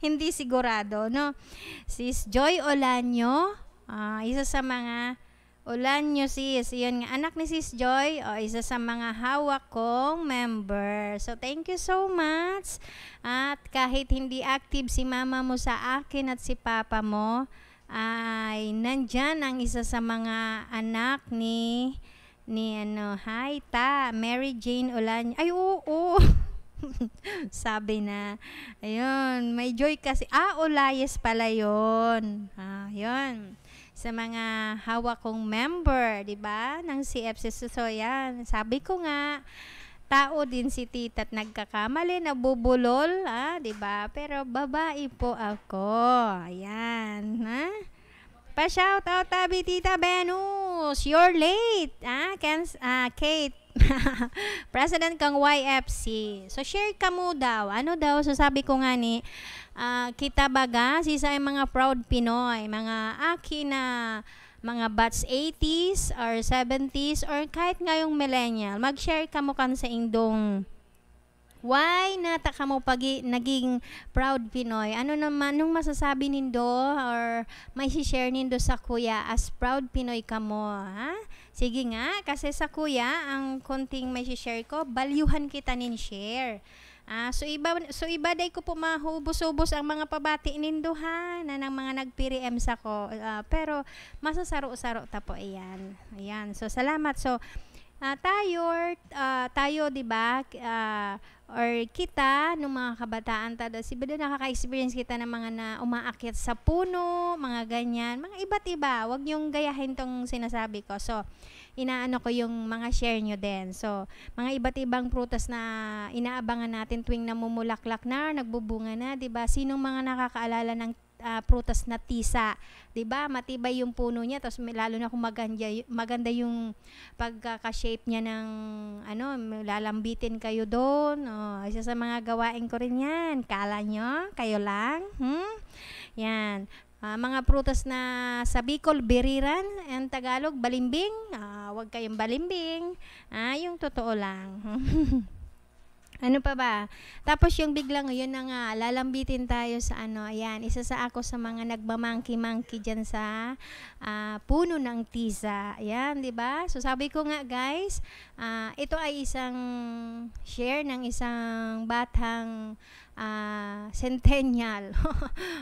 Hindi sigurado, no? Sis Joy Olanyo. Ah, isa sa mga Olanyo sis, yun nga, anak ni sis Joy, o, isa sa mga hawak kong member. So, thank you so much. At kahit hindi active si mama mo sa akin at si papa mo, ay nandyan ang isa sa mga anak ni, ni ano, hi ta, Mary Jane Olanyo. Ay, oo, oo. Sabi na, ayun, may Joy kasi. Ah, Olayes pala yun. Ah, yun. Sa mga hawak kong member, di ba? Ng C F C. So, yan. Sabi ko nga, tao din si tita at nagkakamali, nabubulol, ah, di ba? Pero babae po ako. Ayan, ha? Pa-shout out, tabi tita Venus. You're late, ah, Kens, ah, Kate. President kang Y F C. So, share ka mo daw. Ano daw? So, sabi ko nga ni, uh, kita baga, sisa yung mga proud Pinoy, mga aki na mga batch eighties or seventies or kahit ngayong millennial, mag-share ka mo kan sa indong why nata ka mo pagi naging proud Pinoy? Ano naman, nung masasabi nindo or may share nindo sa kuya as proud Pinoy ka mo, ha? Sige nga, kasi sa kuya, ang konting may share ko, balyuhan kita nin share. Ah, so iba, so iba day ko po mahubos-ubos ang mga pabati nindo, ha? Na ng mga nagpiriem sa ko. Uh, pero masasaro-saro ta po, ayan. Ayan, so salamat. So, Uh, tayo, uh, tayo di ba, uh, or kita, nung mga kabataan, tada, si Bada nakaka-experience kita ng mga na umaakyat sa puno, mga ganyan, mga iba't iba. Huwag niyong gayahin tong sinasabi ko. So, inaano ko yung mga share nyo din. So, mga iba't ibang prutas na inaabangan natin tuwing namumulaklak na, nagbubunga na, di ba? Sinong mga nakakaalala ng Uh, prutas na tisa, di ba? Matibay yung puno niya, tapos lalo na kung maganda, maganda yung pagkaka-shape niya ng, ano, lalambitin kayo doon. Oh, isa sa mga gawain ko rin yan. Kala nyo? Kayo lang? Hmm? Yan. Uh, mga prutas na sa Bicol, biriran, and Tagalog, balimbing. Uh, wag kayong balimbing. Ah, yung totoo lang. Ano pa ba? Tapos yung biglang, yun na nga, lalambitin tayo sa ano, ayan, isa sa ako sa mga nagmamangki-mangki dyan sa uh, puno ng tisa. Ayan, di ba? So sabi ko nga, guys, uh, ito ay isang share ng isang batang uh, centennial.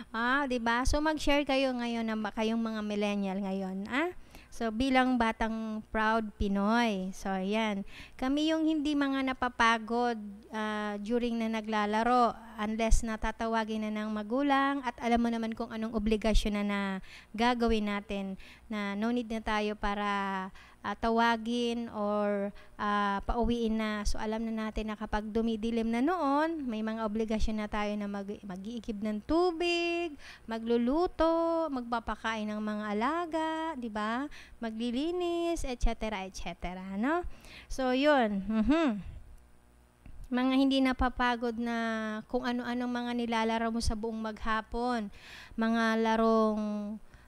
Ah, di ba? So mag-share kayo ngayon, ng, kayong mga millennial ngayon, ah? So, bilang batang proud Pinoy. So, ayan. Kami yung hindi mga napapagod uh, during na naglalaro unless natatawagin na ng magulang at alam mo naman kung anong obligasyon na, na gagawin natin na no need na tayo para uh, tawagin or uh, pauwiin na. So, alam na natin na kapag dumidilim na noon, may mga obligasyon na tayo na mag- mag-iikib ng tubig, magluluto, magpapakain ng mga alaga, di ba? Maglilinis, et cetera, et cetera, no? So, yun. Mm-hmm. Mga hindi napapagod na kung ano-anong mga nilalaro mo sa buong maghapon. Mga larong,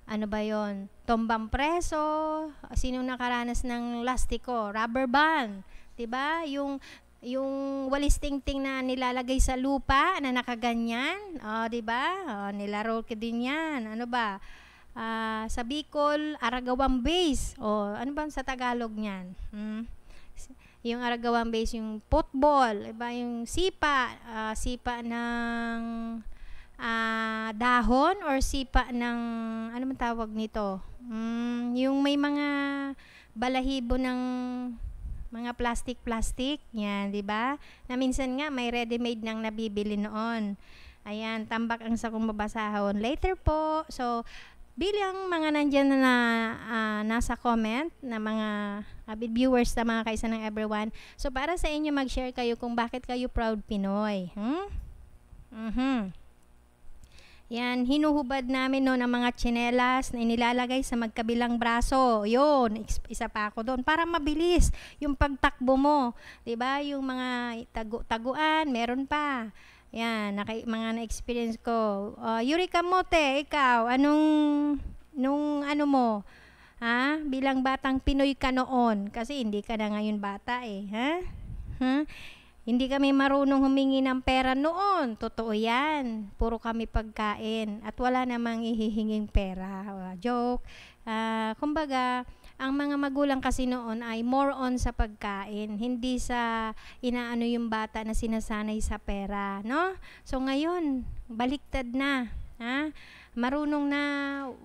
ano ba yon? Tombang preso, sino nakaranas ng lastiko, rubber band, diba? Yung Yung walis tingting na nilalagay sa lupa na nakaganyan, oh, di ba? Oh, nilaro ko din yan. Ano ba? Uh, sa Bicol, Aragawang base. Oh, ano ba sa Tagalog niyan? Hmm? Yung Aragawang base, yung football, iba yung sipa, uh, sipa ng uh, dahon or sipa ng ano man tawag nito? Hmm, yung may mga balahibo ng mga plastic-plastic, yan, di ba? Na minsan nga, may ready-made nang nabibili noon. Ayan, tambak ang sakong babasahon. Later po, so, bilang mga nandyan na uh, nasa comment, na mga avid uh, viewers na mga kaisa ng everyone, so, para sa inyo, mag-share kayo kung bakit kayo proud Pinoy. Hmm? Mm-hmm. Yan, hinuhubad namin no ng mga tsinelas na inilalagay sa magkabilang braso. Yun, isa pa ako doon. Para mabilis yung pagtakbo mo. Diba? Yung mga tagu taguan, meron pa. Yan, naka mga na-experience ko. Uh, Eureka Mote, ikaw, anong nung ano mo? Ha? Bilang batang Pinoy ka noon. Kasi hindi ka na ngayon bata eh. Ha? Huh? Hindi kami marunong humingi ng pera noon. Totoo yan. Puro kami pagkain. At wala namang ihihinging pera. Joke. Uh, kumbaga, ang mga magulang kasi noon ay more on sa pagkain. Hindi sa inaano yung bata na sinasanay sa pera. No? So ngayon, baliktad na. Ha? Marunong na,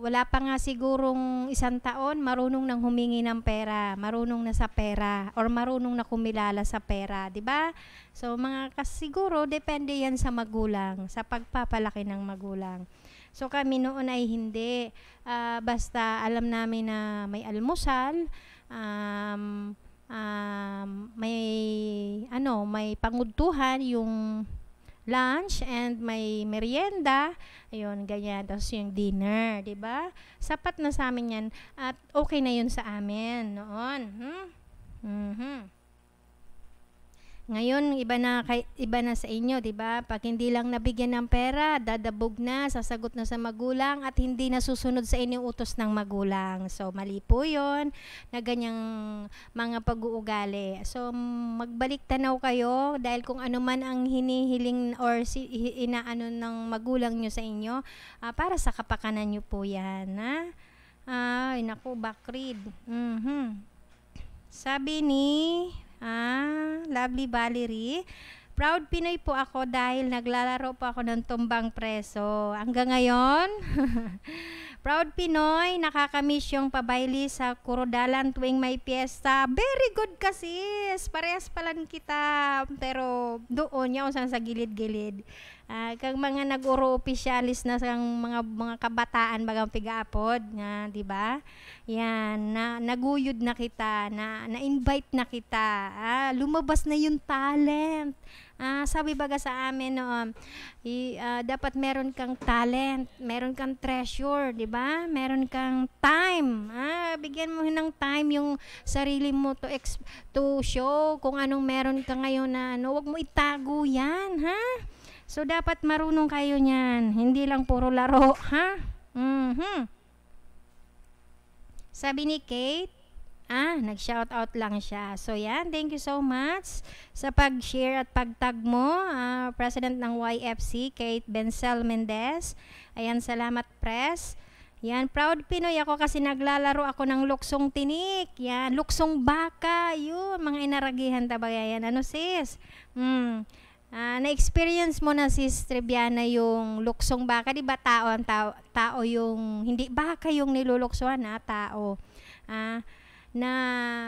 wala pa nga sigurong isang taon, marunong nang humingi ng pera, marunong na sa pera, or marunong na kumilala sa pera, di ba? So, mga kasiguro, depende yan sa magulang, sa pagpapalaki ng magulang. So, kami noon ay hindi. Uh, basta alam namin na may almusal, um, um, may, ano, may panguduhan, yung lunch and may merienda, ayun, ganyan, tapos yung dinner, di ba? Sapat na sa amin yan at okay na yun sa amin noon. Hmm? Mm-hmm. Ngayon, iba na, kay, iba na sa inyo, di ba? Pag hindi lang nabigyan ng pera, dadabog na, sasagot na sa magulang at hindi na susunod sa inyong utos ng magulang. So, mali po yun na ganyang mga pag-uugali. So, magbalik tanaw kayo dahil kung ano man ang hinihiling or si, inaano ng magulang nyo sa inyo, uh, para sa kapakanan nyo po yan. Ha? Ay, naku, backread. Mm-hmm. Sabi ni... Ah, lovely Valerie. Proud Pinoy po ako dahil naglalaro po ako ng tumbang preso. Hanggang ngayon, proud Pinoy, nakakamiss yung pabayli sa Kurodalan tuwing may piyesta. Very good kasi, parehas palan kita. Pero doon, yung sa gilid-gilid. Uh, kang mga nag-uro-opisyalis na sa mga, mga kabataan bagang piga-apod, uh, di ba? Yan, na, naguyod na kita, na, na-invite na kita, uh, lumabas na yung talent. Uh, sabi baga sa amin noon, uh, dapat meron kang talent, meron kang treasure, di ba? Meron kang time, uh, bigyan mo ng time yung sarili mo to, ex to show kung anong meron ka ngayon na ano, huwag mo itago yan, ha? So, dapat marunong kayo niyan. Hindi lang puro laro, ha? Mm-hmm. Sabi ni Kate, ah, nag-shoutout lang siya. So, yan. Thank you so much sa pag-share at pag-tag mo, uh, President ng Y F C, Kate Bencel Mendez. Ayan, salamat, Pres. Yan, proud Pinoy ako kasi naglalaro ako ng luksong tinik. Yan, luksong baka. Yun, mga inaragihan tabaga yan. Ano, sis? Hmm. Uh, na-experience mo na sis Triviana yung luksong baka, di ba tao ang tao, tao yung, hindi baka yung niluluksohan na tao. Uh, na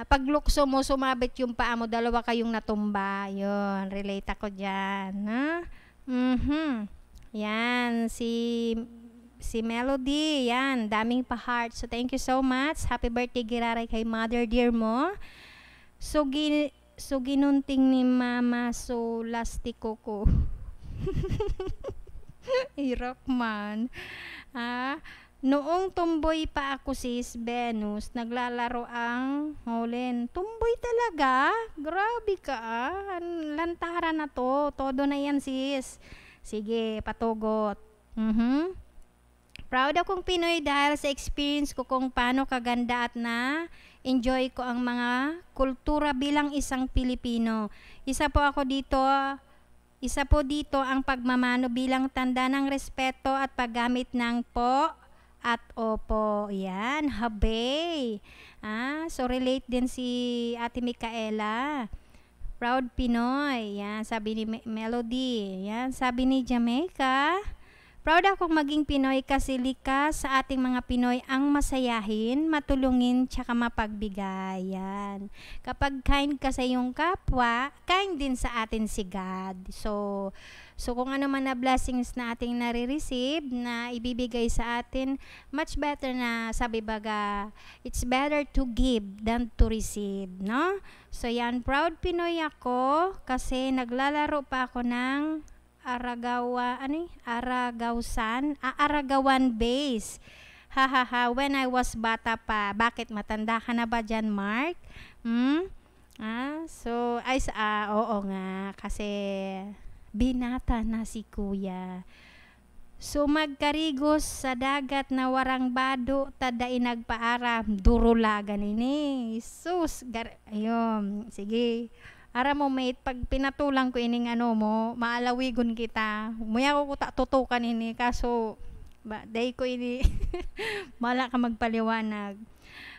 paglukso mo, sumabit yung paa mo, dalawa kayong natumba. Yun, relate ako dyan. Huh? Mm-hmm. Yan, si, si Melody, yan, daming pa-heart. So, thank you so much. Happy birthday, Giraray, kay mother dear mo. So, gin... So, ginunting ni Mama, so, lastiko ko. Hirap man. Ah, noong tumboy pa ako, sis Venus, naglalaro ang holen. Tumboy talaga? Grabe ka, ah. Lantara na to. Todo na yan, sis. Sige, patugot. Mm-hmm. Proud akong Pinoy dahil sa experience ko kung paano kaganda at na enjoy ko ang mga kultura bilang isang Pilipino. Isa po ako dito, isa po dito ang pagmamano bilang tanda ng respeto at paggamit ng po at opo. Yan, habay. Ah, so relate din si Ate Micaela. Proud Pinoy. Yan, sabi ni Melody. Yan, sabi ni Jamaica. Proud akong maging Pinoy kasi likas sa ating mga Pinoy ang masayahin, matulungin, tsaka mapagbigay. Yan. Kapag kind ka sa iyong kapwa, kind din sa atin si God. So, so kung ano man na blessings na ating nare-receive, na ibibigay sa atin, much better na, sabi baga, it's better to give than to receive. No? So yan, proud Pinoy ako kasi naglalaro pa ako ng Aragawa, ano Aragawsan, ah, Aragawan base. Hahaha, when I was bata pa. Bakit matanda ka na ba dyan, Mark? Hmm? Ah, so, ay, ah, oo nga, kasi binata na si kuya. So, magkarigos sa dagat na warang bado, taday nagpaaram, durulagan ini. Sus, ayun, sige. Ara mo, mate, pag pinatulang ko ining ano mo, maalawigon kita. Muya ko kuta tutukan ini, kaso, ba, day ko ini, mala ka magpaliwanag.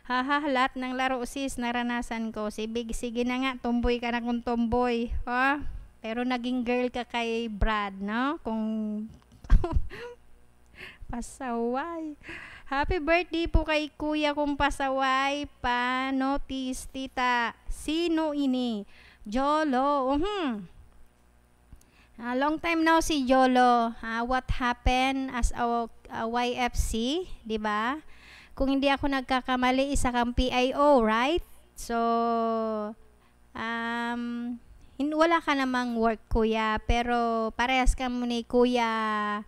Haha, lahat ng laro sis, naranasan ko. Sige, sige na nga, tomboy ka na kung tomboy. Ha? Pero naging girl ka kay Brad, no? Kung, pasaway. Happy birthday po kay kuya kung pasaway. Pa-notice, tita. Sino ini? Jolo, uh-huh. uh, long time now si Jolo. Uh, what happened as a, a Y F C, di ba? Kung hindi ako nagkakamali, isa kang P I O, right? So, um, wala ka namang work, kuya, pero parehas ka mo ni kuya,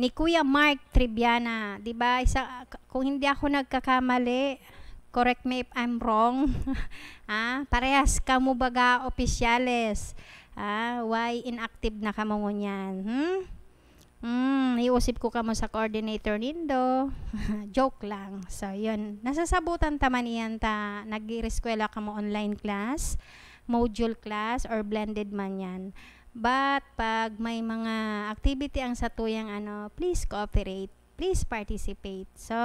ni Kuya Mark Tribiana, di ba? Isa, kung hindi ako nagkakamali, correct me if I'm wrong. Ah, parehas ka mo baga opisyales. Ah, why inactive na ka mo ngunyan? Hmm? Hmm, iusip ko ka mo sa coordinator nindo. Joke lang. So, yun. Nasasabutan taman iyan ta. Nag-ireskwela ka mo online class, module class, or blended man yan. But, pag may mga activity ang satuyang ano, please cooperate. Please participate. So,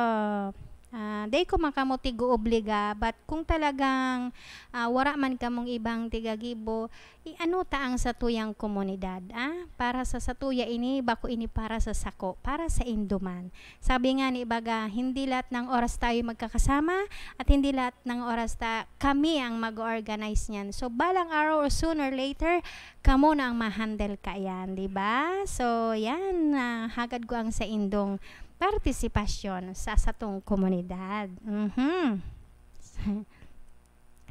Uh, day ko makamuti obliga, but kung talagang uh, wara man ka mong ibang tigagibo, iano ta ang satuyang komunidad, ah? Para sa satuya ini, bako ini para sa sako, para sa induman. Sabi nga ni Baga, hindi lahat ng oras tayo magkakasama at hindi lahat ng oras ta kami ang mag-organize niyan. So, balang araw or sooner later, kamo na ang ma-handle ka yan, diba? So, yan, uh, hagad ko ang sa indong partisipasyon sa satong komunidad. Mm-hmm.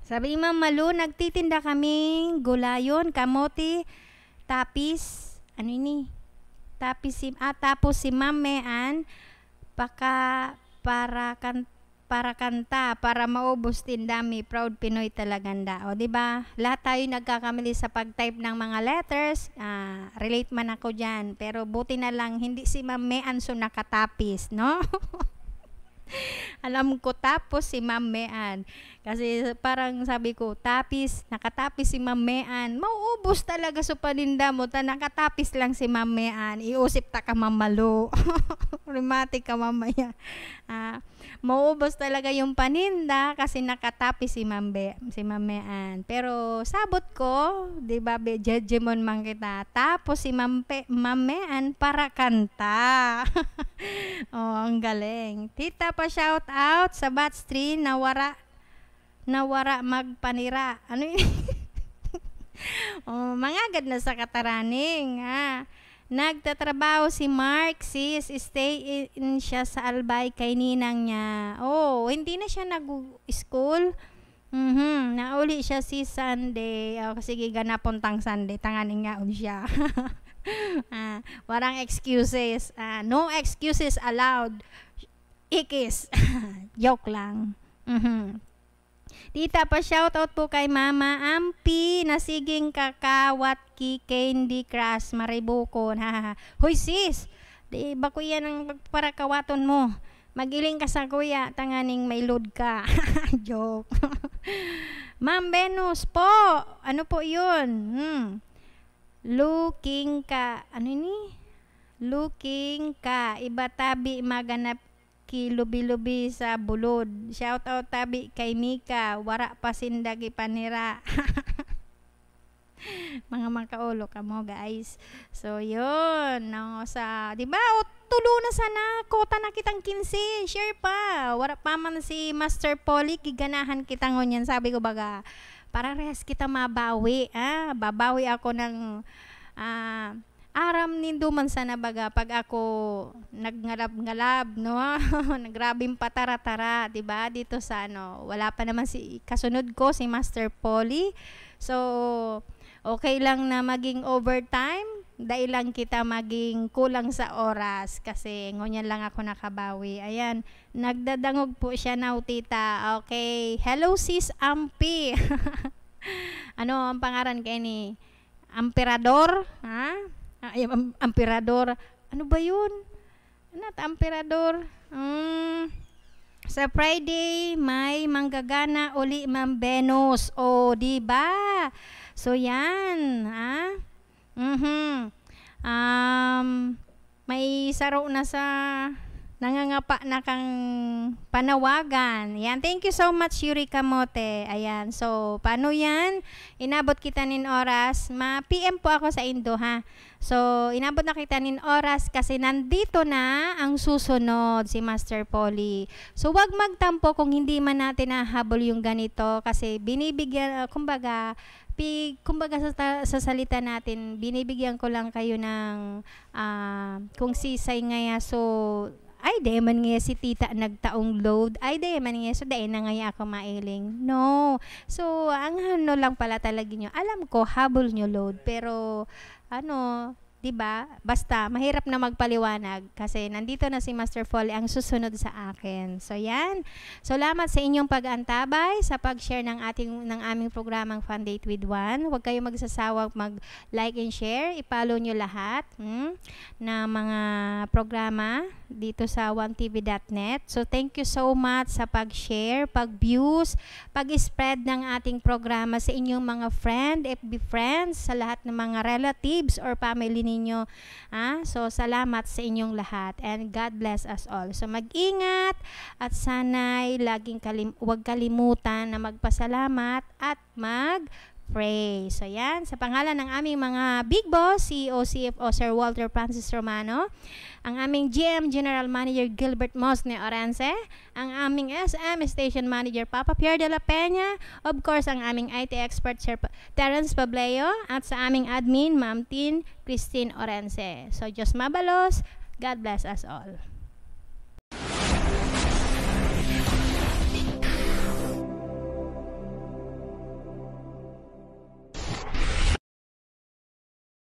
Sabi ni Ma'am Malu, nagtitinda kaming gulayon, kamote, tapis, ano ini? Tapis si, ah, tapos si Ma'am Mean, paka, para, kan, para kanta, para maubos din dami, proud Pinoy talaganda. O, diba? Lahat tayo nagkakamali sa pag-type ng mga letters, ah, relate man ako dyan, pero buti na lang hindi si Ma'am Mean so nakatapis, no? Alam ko tapos si Ma'am Mean. Kasi parang sabi ko, tapis, nakatapis si Ma'am Mean. Mauubos talaga so paninda mo, ta nakatapis lang si Ma'am Mean. Iusip ta ka mamalo. Rimatik ka mamaya. Ah, mauubos talaga yung paninda kasi nakatapis si Ma'am si Ma'am Mean. Pero sabot ko, di ba, judgemon man kita. Tapos si Ma'am Mean para kanta. Oh, ang galing. Tita pa shout out sa batch three na wara nawara magpanira. Ano yun? Oh, mangagad na sa kataraning. Ha? Nagtatrabaho si Mark, sis, stay in siya sa Albay kay ninang niya. Oh, hindi na siya nag-school. Mm-hmm. Nauli siya si Sunday. Oh, sige, ganapon tang Sunday. Tanganin nga siya. Ah, warang excuses. Ah, no excuses allowed. Ikis. Joke lang. Mm-hmm. Tita pa shoutout po kay Mama Ampi, nasiging kakawat ki Candy Crush Maribukon. Hoy sis, di ba ko yan ang pagparakawaton mo? Magiling ka sa kuya, tanganing may load ka. Joke. Ma'am Venus po, ano po yun? Hmm. Looking ka, ano ini? Looking ka, iba tabi maganap kilubi-lubi sa bulod. Shout out tabi kay Mika, wara pasindagi panira. Mga makaulo ka mo guys. So yun, no, sa, di ba, o tulo na sana, kota na kitang kinsi, share pa. Wara pa man si Master Polly, giganahan kitang ngunyan. Sabi ko baga, para res kita mabawi, ah, babawi ako ng, ah, aram ninduman sana baga pag ako nagngalab-ngalab, no? Nagrabing patara-tara, diba? Dito sa ano, wala pa naman si kasunod ko, si Master Polly. So, okay lang na maging overtime, dahil lang kita maging kulang sa oras kasi ngunyan lang ako nakabawi. Ayan, nagdadangog po siya na tita. Okay, hello sis Ampi. Ano ang pangaran kay ni? Amperador? Ha? Ay, am amperador. Ano ba yun? Not amperador. Mm. Sa Friday, may manggagana uli, Ma'am Venus. O, oh, diba? So, yan. Ha? Mm-hmm. Um, may saro na sa nangangapa na kang panawagan. Yan. Thank you so much, Yuri Camote. Ayan. So, paano yan? Inabot kita nin oras. Ma-P M po ako sa Indo, ha? So, inabot na kita nin oras kasi nandito na ang susunod si Master Polly. So, wag magtampo kung hindi man natin nahabol yung ganito kasi binibigyan, kumbaga, pig, kumbaga sa, sa salita natin, binibigyan ko lang kayo ng uh, kung sisay ngaya. So, ay, di man ngaya si tita nagtaong load. Ay, di man ngaya. So, di na ngaya ako mailing. No. So, ang ano lang pala talaga nyo. Alam ko, habol nyo load. Pero, ano, 'di ba? Basta mahirap na magpaliwanag kasi nandito na si Master Foley ang susunod sa akin. So 'yan. Salamat sa inyong pag-antabay sa pag-share ng ating ng aming programang Fundate with Juan. Huwag kayong magsasawang mag-like and share. I-follow niyo lahat hmm, na mga programa dito sa one T V dot net. So thank you so much sa pag-share, pag-views, pag-spread ng ating programa sa inyong mga friend, F B friends, sa lahat ng mga relatives or family ninyo. Ah, so, salamat sa inyong lahat and God bless us all. So, mag-ingat at sana'y laging kalim huwag kalimutan na magpasalamat at mag-pray. So, yan. Sa pangalan ng aming mga big boss, C E O, C F O, Sir Walter Francis Romano, ang aming G M General Manager Gilbert Mosne-orense, ang aming S M Station Manager Papa Pierre de la Peña, of course ang aming I T expert Sir Terence Pableo, at sa aming admin Ma'am Tin Christine Orense. So just mabalos, God bless us all.